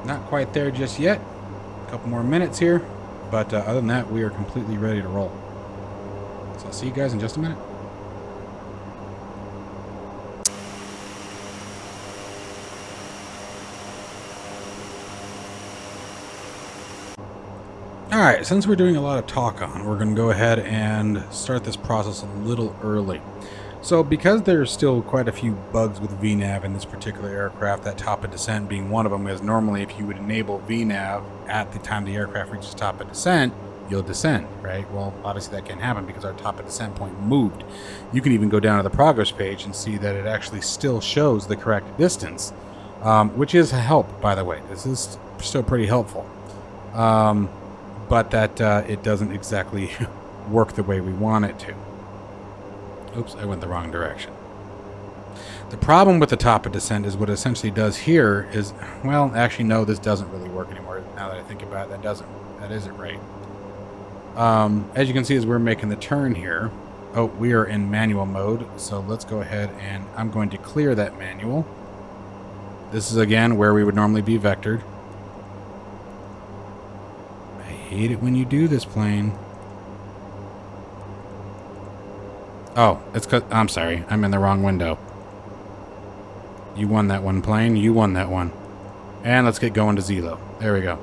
Not quite there just yet. A couple more minutes here. But uh, other than that, we are completely ready to roll. So I'll see you guys in just a minute. Alright, since we're doing a lot of talk on, we're going to go ahead and start this process a little early. So because there's still quite a few bugs with V NAV in this particular aircraft, that top of descent being one of them, is normally if you would enable V NAV at the time the aircraft reaches top of descent, you'll descend, right? Well, obviously that can't happen because our top of descent point moved. You can even go down to the progress page and see that it actually still shows the correct distance, um, which is a help, by the way. This is still pretty helpful, um, but that uh, it doesn't exactly work the way we want it to. Oops, I went the wrong direction. The problem with the top of descent is what it essentially does here is, well, actually, no, this doesn't really work anymore. Now that I think about it, that doesn't, that isn't right. Um, as you can see, as we're making the turn here, oh, we are in manual mode. So let's go ahead and I'm going to clear that manual. This is again where we would normally be vectored. I hate it when you do this, plane. Oh, it's 'cause, I'm sorry, I'm in the wrong window. You won that one, plane. You won that one. And let's get going to Zelo. There we go.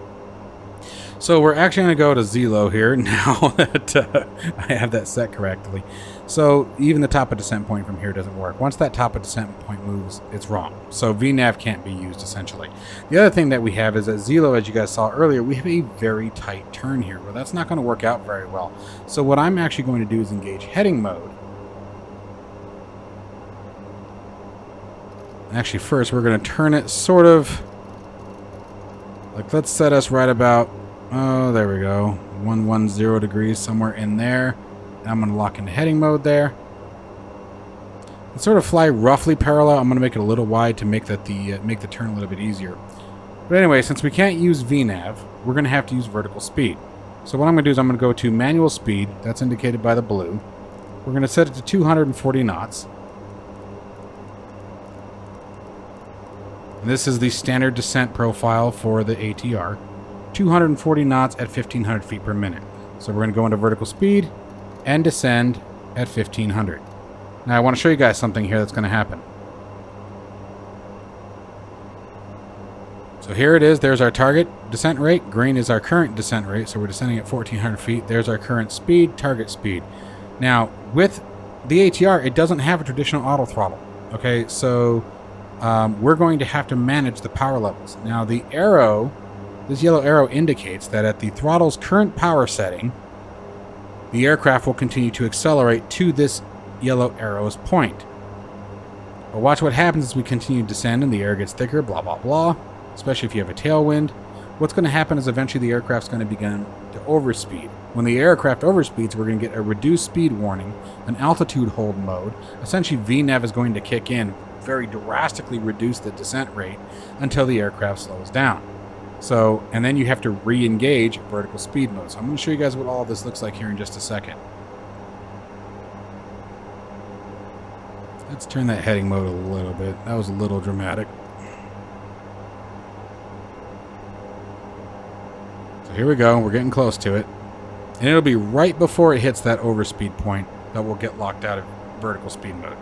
So we're actually going to go to Zelo here now that uh, I have that set correctly. So even the top of descent point from here doesn't work. Once that top of descent point moves, it's wrong. So V NAV can't be used, essentially. The other thing that we have is that Zelo, as you guys saw earlier, we have a very tight turn here. Well, that's not going to work out very well. So what I'm actually going to do is engage heading mode. Actually, first, we're going to turn it sort of... Like, let's set us right about... Oh, there we go. one ten degrees, somewhere in there. And I'm going to lock into heading mode there. And sort of fly roughly parallel. I'm going to make it a little wide to make that the uh, make the turn a little bit easier. But anyway, since we can't use V NAV, we're going to have to use vertical speed. So what I'm going to do is I'm going to go to manual speed. That's indicated by the blue. We're going to set it to two hundred forty knots. And this is the standard descent profile for the A T R. two hundred forty knots at fifteen hundred feet per minute. So we're going to go into vertical speed and descend at fifteen hundred. Now I want to show you guys something here that's going to happen. So here it is. There's our target descent rate. Green is our current descent rate. So we're descending at fourteen hundred feet. There's our current speed, target speed. Now, with the A T R, it doesn't have a traditional auto throttle. Okay, so um, we're going to have to manage the power levels. Now, the arrow, this yellow arrow indicates that at the throttle's current power setting, the aircraft will continue to accelerate to this yellow arrow's point. But watch what happens as we continue to descend and the air gets thicker, blah, blah, blah. Especially if you have a tailwind. What's going to happen is eventually the aircraft's going to begin to overspeed. When the aircraft overspeeds, we're going to get a reduced speed warning, an altitude hold mode. Essentially, V NAV is going to kick in, very drastically reduce the descent rate until the aircraft slows down. So, and then you have to re-engage vertical speed mode. So I'm going to show you guys what all this looks like here in just a second. Let's turn that heading mode a little bit. That was a little dramatic. Here we go, we're getting close to it. And it'll be right before it hits that overspeed point that we'll get locked out of vertical speed mode.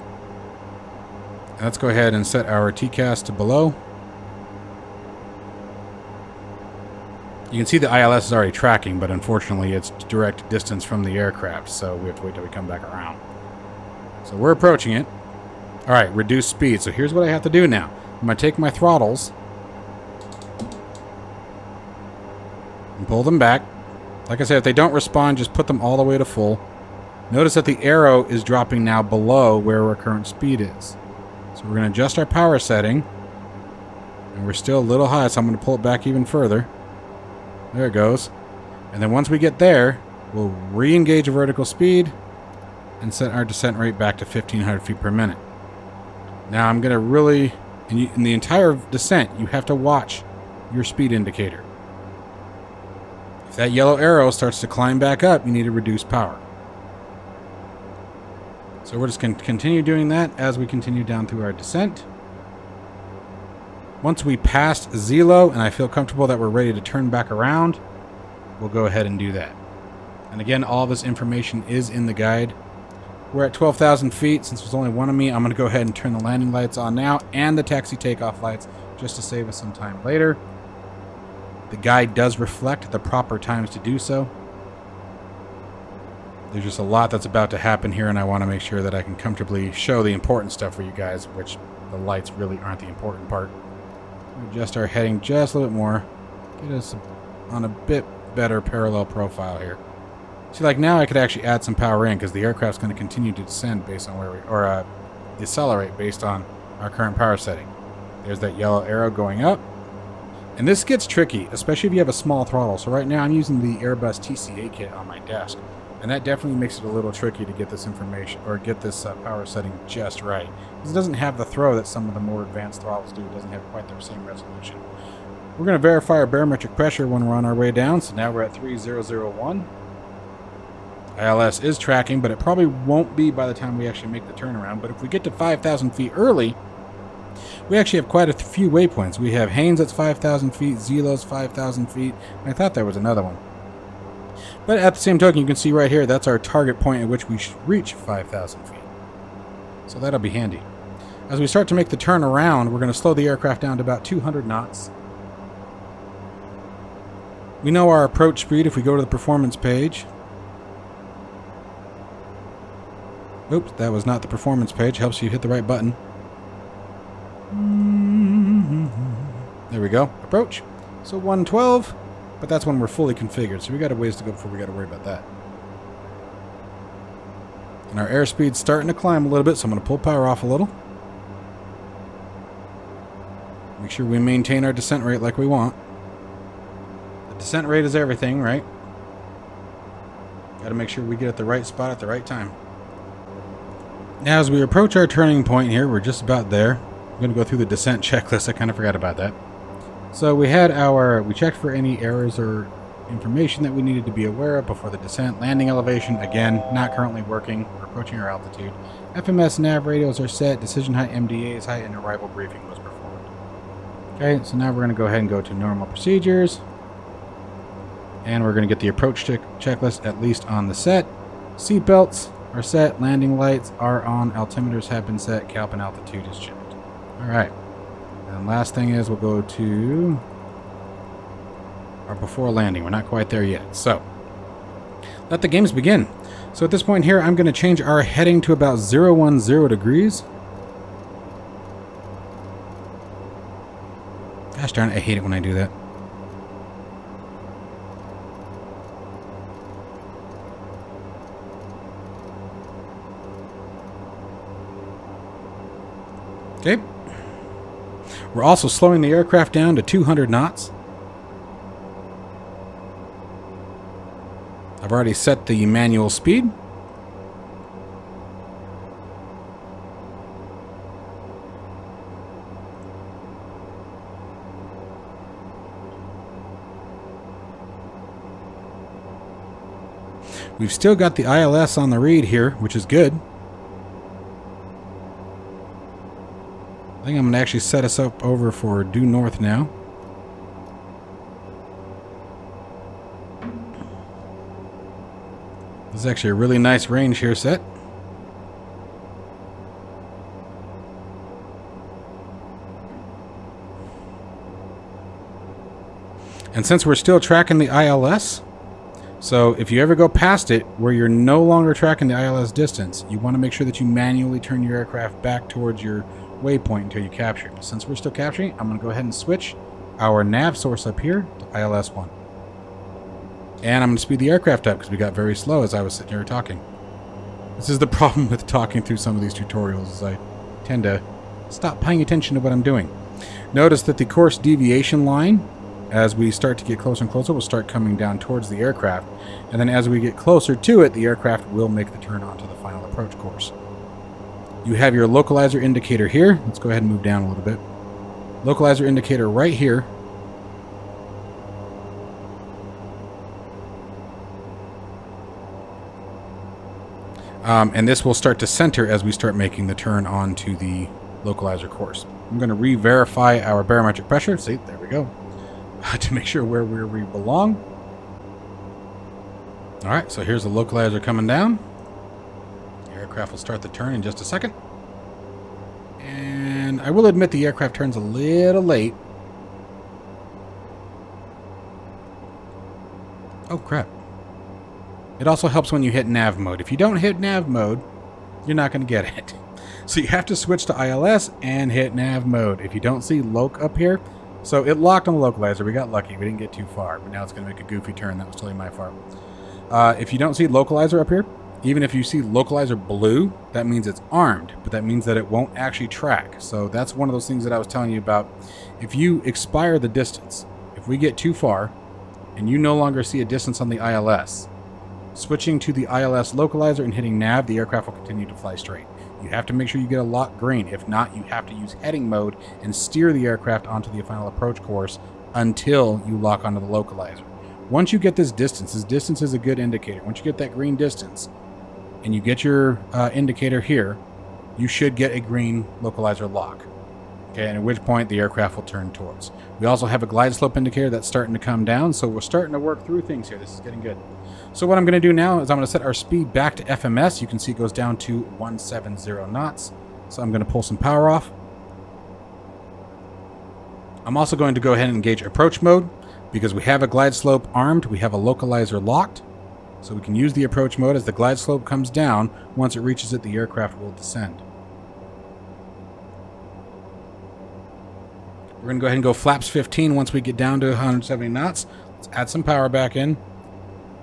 And let's go ahead and set our T C A S to below. You can see the I L S is already tracking, but unfortunately it's direct distance from the aircraft, so we have to wait till we come back around. So we're approaching it. All right, reduce speed. So here's what I have to do now. I'm gonna take my throttles, and pull them back. Like I said, if they don't respond, just put them all the way to full. Notice that the arrow is dropping now below where our current speed is. So we're going to adjust our power setting. And we're still a little high, so I'm going to pull it back even further. There it goes. And then once we get there, we'll re-engage vertical speed and set our descent rate back to fifteen hundred feet per minute. Now I'm going to really, in, you, in the entire descent, you have to watch your speed indicator. If that yellow arrow starts to climb back up, you need to reduce power. So we're just going to continue doing that as we continue down through our descent. Once we pass Zelo and I feel comfortable that we're ready to turn back around, we'll go ahead and do that. And again, all this information is in the guide. We're at twelve thousand feet. Since there's only one of me, I'm going to go ahead and turn the landing lights on now and the taxi takeoff lights just to save us some time later. The guide does reflect the proper times to do so. There's just a lot that's about to happen here, and I want to make sure that I can comfortably show the important stuff for you guys, which the lights really aren't the important part. Adjust our heading just a little bit more. Get us on a bit better parallel profile here. See, like now I could actually add some power in because the aircraft's going to continue to descend based on where we, or uh, decelerate based on our current power setting. There's that yellow arrow going up. And this gets tricky, especially if you have a small throttle. So right now I'm using the Airbus T C A kit on my desk, and that definitely makes it a little tricky to get this information or get this uh, power setting just right. Because it doesn't have the throw that some of the more advanced throttles do. It doesn't have quite the same resolution. We're going to verify our barometric pressure when we're on our way down. So now we're at three thousand one. I L S is tracking, but it probably won't be by the time we actually make the turnaround. But if we get to five thousand feet early, we actually have quite a few waypoints. We have Haynes at five thousand feet, Zelo's five thousand feet, and I thought there was another one. But at the same token, you can see right here, that's our target point at which we reach five thousand feet. So that'll be handy. As we start to make the turn around, we're going to slow the aircraft down to about two hundred knots. We know our approach speed if we go to the performance page. Oops, that was not the performance page. Helps you hit the right button. There we go. Approach. So one twelve, but that's when we're fully configured. So we got a ways to go before we got to worry about that. And our airspeed's starting to climb a little bit, so I'm going to pull power off a little. Make sure we maintain our descent rate like we want. The descent rate is everything, right? Got to make sure we get at the right spot at the right time. Now, as we approach our turning point here, we're just about there. I'm going to go through the descent checklist. I kind of forgot about that. So we had our, we checked for any errors or information that we needed to be aware of before the descent. Landing elevation, again, not currently working. We're approaching our altitude. F M S nav radios are set. Decision height, M D A is high, and arrival briefing was performed. Okay, so now we're going to go ahead and go to normal procedures. And we're going to get the approach check checklist at least on the set. Seat belts are set. Landing lights are on. Altimeters have been set. Calp and altitude is checked. All right. And last thing is we'll go to... or before landing. We're not quite there yet. So, let the games begin. So at this point here, I'm going to change our heading to about zero one zero degrees. Gosh darn it, I hate it when I do that. Okay. We're also slowing the aircraft down to two hundred knots. I've already set the manual speed. We've still got the I L S on the read here, which is good. I think I'm going to actually set us up over for due north now. This is actually a really nice range here set. And since we're still tracking the I L S, so if you ever go past it where you're no longer tracking the I L S distance, you want to make sure that you manually turn your aircraft back towards your waypoint until you capture it. Since we're still capturing, I'm going to go ahead and switch our nav source up here to I L S one. And I'm going to speed the aircraft up because we got very slow as I was sitting here talking. This is the problem with talking through some of these tutorials, is I tend to stop paying attention to what I'm doing. Notice that the course deviation line, as we start to get closer and closer, will start coming down towards the aircraft. And then as we get closer to it, the aircraft will make the turn onto the final approach course. You have your localizer indicator here. Let's go ahead and move down a little bit. Localizer indicator right here. Um, and this will start to center as we start making the turn onto the localizer course. I'm going to re-verify our barometric pressure. See, there we go. to make sure where, where we belong. All right, so here's the localizer coming down. The aircraft will start the turn in just a second. And I will admit the aircraft turns a little late. Oh, crap. It also helps when you hit nav mode. If you don't hit nav mode, you're not going to get it. So you have to switch to I L S and hit nav mode. If you don't see loc up here, so it locked on the localizer. We got lucky. We didn't get too far, but now it's going to make a goofy turn. That was totally my fault. Uh, if you don't see localizer up here, even if you see localizer blue, that means it's armed, but that means that it won't actually track. So that's one of those things that I was telling you about. If you expire the distance, if we get too far and you no longer see a distance on the I L S, switching to the I L S localizer and hitting nav, the aircraft will continue to fly straight. You have to make sure you get a lock green. If not, you have to use heading mode and steer the aircraft onto the final approach course until you lock onto the localizer. Once you get this distance, this distance is a good indicator. Once you get that green distance and you get your uh, indicator here, you should get a green localizer lock. Okay, and at which point the aircraft will turn towards. We also have a glide slope indicator that's starting to come down, so we're starting to work through things here. This is getting good. So what I'm going to do now is I'm going to set our speed back to F M S. You can see it goes down to one seventy knots. So I'm going to pull some power off. I'm also going to go ahead and engage approach mode because we have a glide slope armed. We have a localizer locked. So we can use the approach mode as the glide slope comes down. Once it reaches it, the aircraft will descend. We're going to go ahead and go flaps fifteen once we get down to one seventy knots. Let's add some power back in.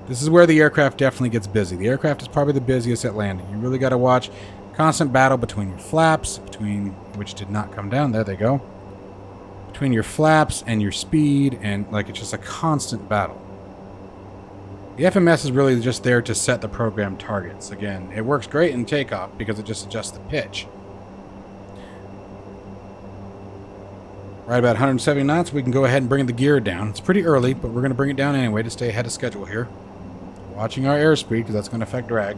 This is where the aircraft definitely gets busy. The aircraft is probably the busiest at landing. You really got to watch constant battle between your flaps, between which did not come down. There they go. Between your flaps and your speed, and like it's just a constant battle. The F M S is really just there to set the program targets. Again, it works great in takeoff because it just adjusts the pitch. right about one hundred seventy knots. We can go ahead and bring the gear down. It's pretty early, but we're going to bring it down anyway to stay ahead of schedule here. Watching our airspeed, because that's going to affect drag.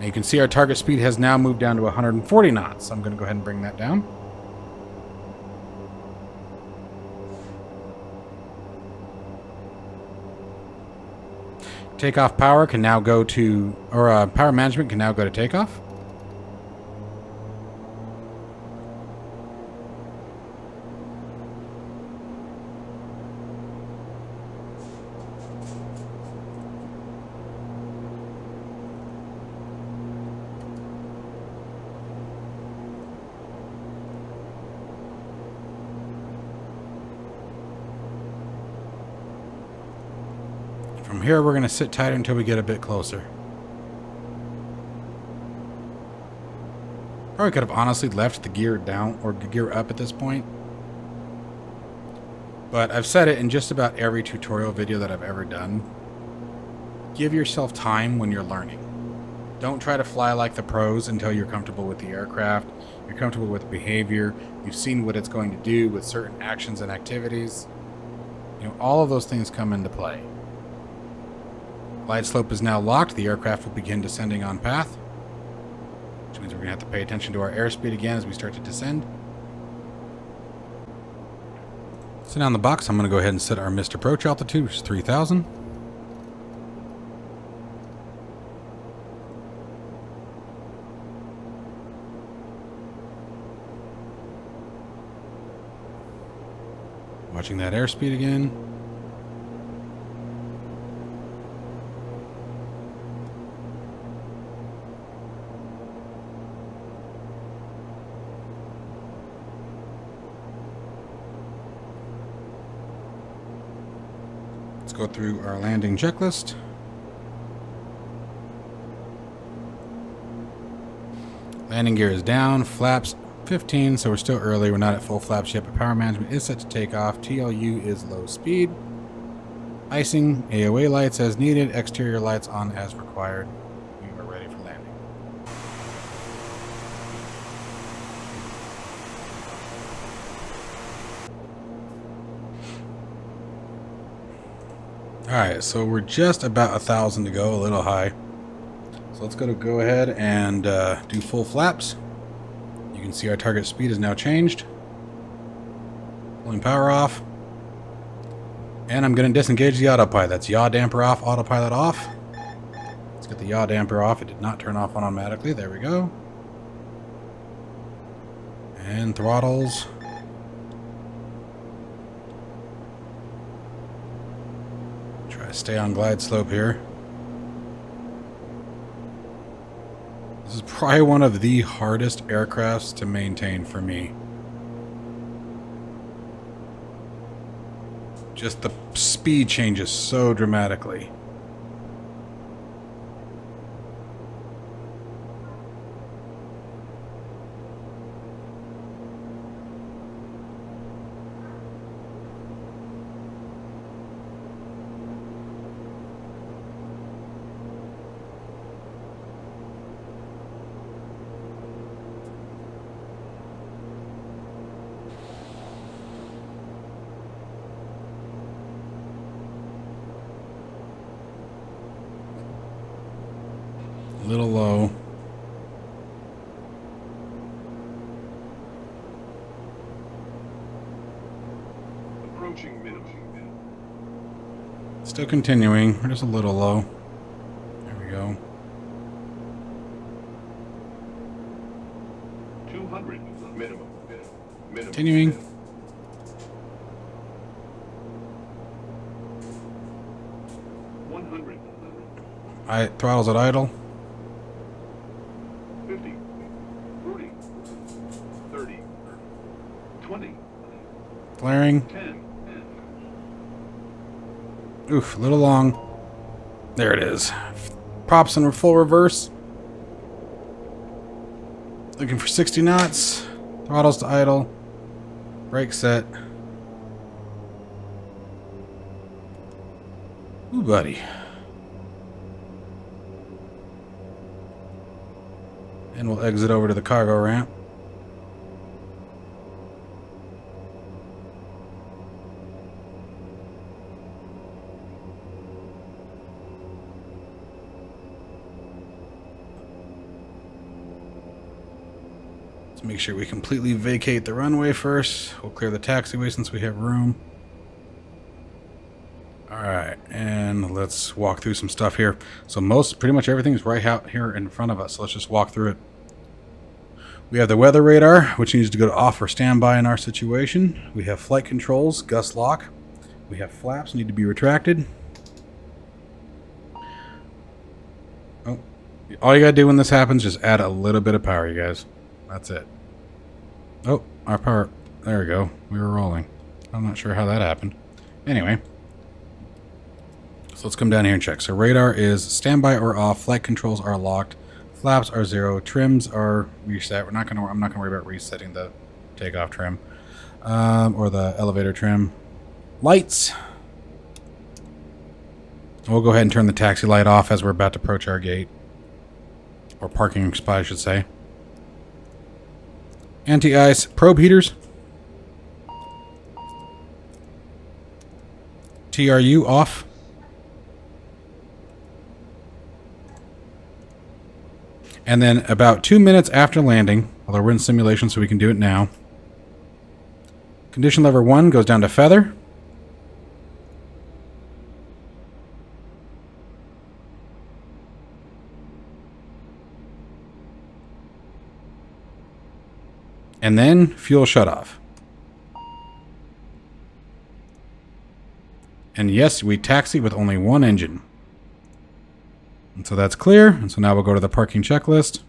Now you can see our target speed has now moved down to one hundred forty knots. So I'm going to go ahead and bring that down. Takeoff power can now go to, or uh, power management can now go to takeoff. From here, we're going to sit tighter until we get a bit closer. Probably could have honestly left the gear down or gear up at this point. But I've said it in just about every tutorial video that I've ever done. Give yourself time when you're learning. Don't try to fly like the pros until you're comfortable with the aircraft, you're comfortable with behavior, you've seen what it's going to do with certain actions and activities. You know, all of those things come into play. Glide slope is now locked. The aircraft will begin descending on path, which means we're going to have to pay attention to our airspeed again as we start to descend. So now in the box, I'm going to go ahead and set our missed approach altitude, which is three thousand. Watching that airspeed again. Go through our landing checklist. Landing gear is down, flaps fifteen, so we're still early, we're not at full flaps yet, but power management is set to take off, T L U is low speed, icing, A O A lights as needed, exterior lights on as required. We are ready for landing. Alright, so we're just about a thousand to go, a little high. So let's go to go ahead and uh, do full flaps. You can see our target speed is now changed. Pulling power off. And I'm going to disengage the autopilot. That's yaw damper off, autopilot off. Let's get the yaw damper off. It did not turn off automatically. There we go. And throttles. Stay on glide slope here. This is probably one of the hardest aircrafts to maintain for me. Just the speed changes so dramatically. Little low. Approaching minimum. Still continuing. We're just a little low. There we go. two hundred minimum. Minimum. Continuing. Minimum. one hundred. I throttles at idle. Flaring. Oof, a little long. There it is. Props in full reverse. Looking for sixty knots. Throttles to idle. Brake set. Ooh, buddy. and we'll exit over to the cargo ramp. Let's make sure we completely vacate the runway first. We'll clear the taxiway since we have room. Alright, and let's walk through some stuff here. So most, pretty much everything is right out here in front of us, so let's just walk through it. We have the weather radar, which needs to go to off or standby in our situation. We have flight controls, gust lock. We have flaps, need to be retracted. Oh, all you gotta do when this happens is add a little bit of power, you guys. That's it. Oh, our power, there we go. We were rolling. I'm not sure how that happened. Anyway. So let's come down here and check. So radar is standby or off. Flight controls are locked. Flaps are zero. Trims are reset. We're not gonna. I'm not gonna worry about resetting the takeoff trim um, or the elevator trim. Lights. We'll go ahead and turn the taxi light off as we're about to approach our gate or parking spot, I should say. Anti-ice probe heaters. T R U off. And then about two minutes after landing, although we're in simulation so we can do it now, condition lever one goes down to feather. And then fuel shutoff. And yes, we taxi with only one engine. And so that's clear, and so now we'll go to the parking checklist.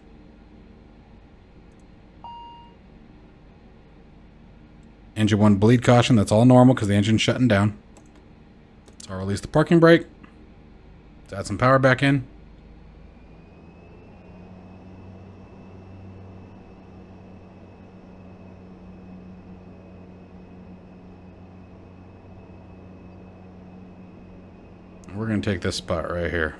Engine one bleed caution, that's all normal because the engine's shutting down. So I'll release the parking brake. Let's add some power back in. And we're going to take this spot right here.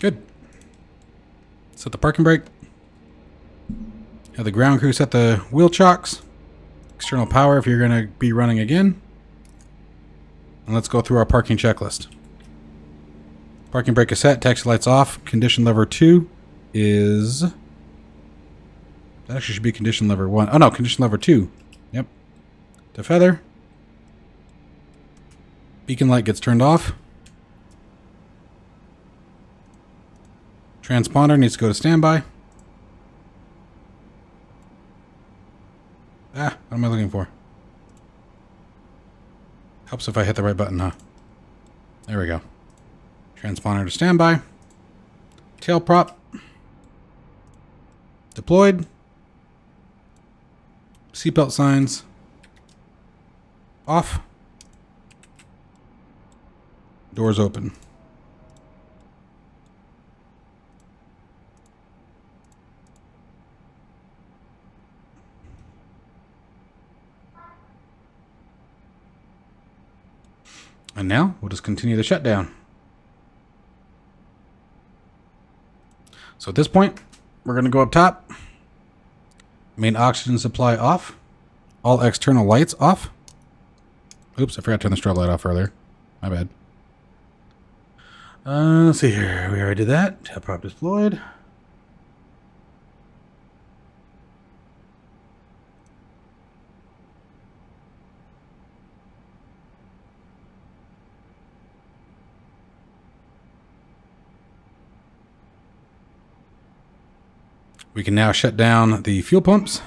Good. Set the parking brake. Have the ground crew set the wheel chocks. External power if you're going to be running again. And let's go through our parking checklist. Parking brake is set. Taxi lights off. Condition lever two is... That actually should be condition lever one. Oh no, condition lever two. Yep. To feather. Beacon light gets turned off. Transponder needs to go to standby. Ah, what am I looking for? Helps if I hit the right button, huh? There we go. Transponder to standby. Tail prop. Deployed. Seatbelt signs. Off. Doors open. And now, we'll just continue the shutdown. So at this point, we're going to go up top. Main oxygen supply off. All external lights off. Oops, I forgot to turn the strobe light off earlier. My bad. Uh, let's see here. We already did that. Tail prop deployed. We can now shut down the fuel pumps.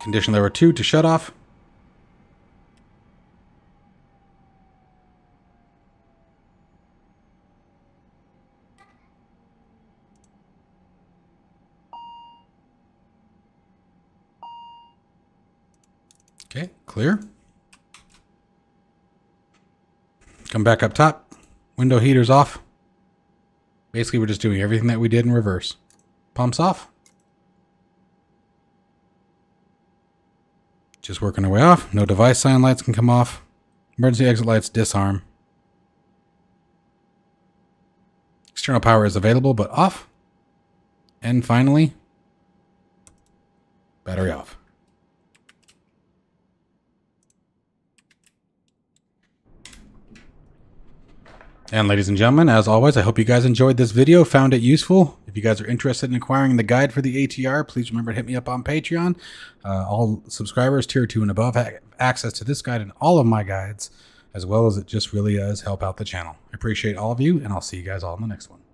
Condition lever two to shut off. Okay, clear. Come back up top. Window heaters off. Basically, we're just doing everything that we did in reverse. Pumps off. Just working our way off. No device sign lights can come off. Emergency exit lights disarm. External power is available, but off. And finally, battery off. And ladies and gentlemen, as always, I hope you guys enjoyed this video, found it useful. If you guys are interested in acquiring the guide for the A T R, please remember to hit me up on Patreon. Uh, all subscribers, tier two and above, have access to this guide and all of my guides, as well as it just really does help out the channel. I appreciate all of you, and I'll see you guys all in the next one.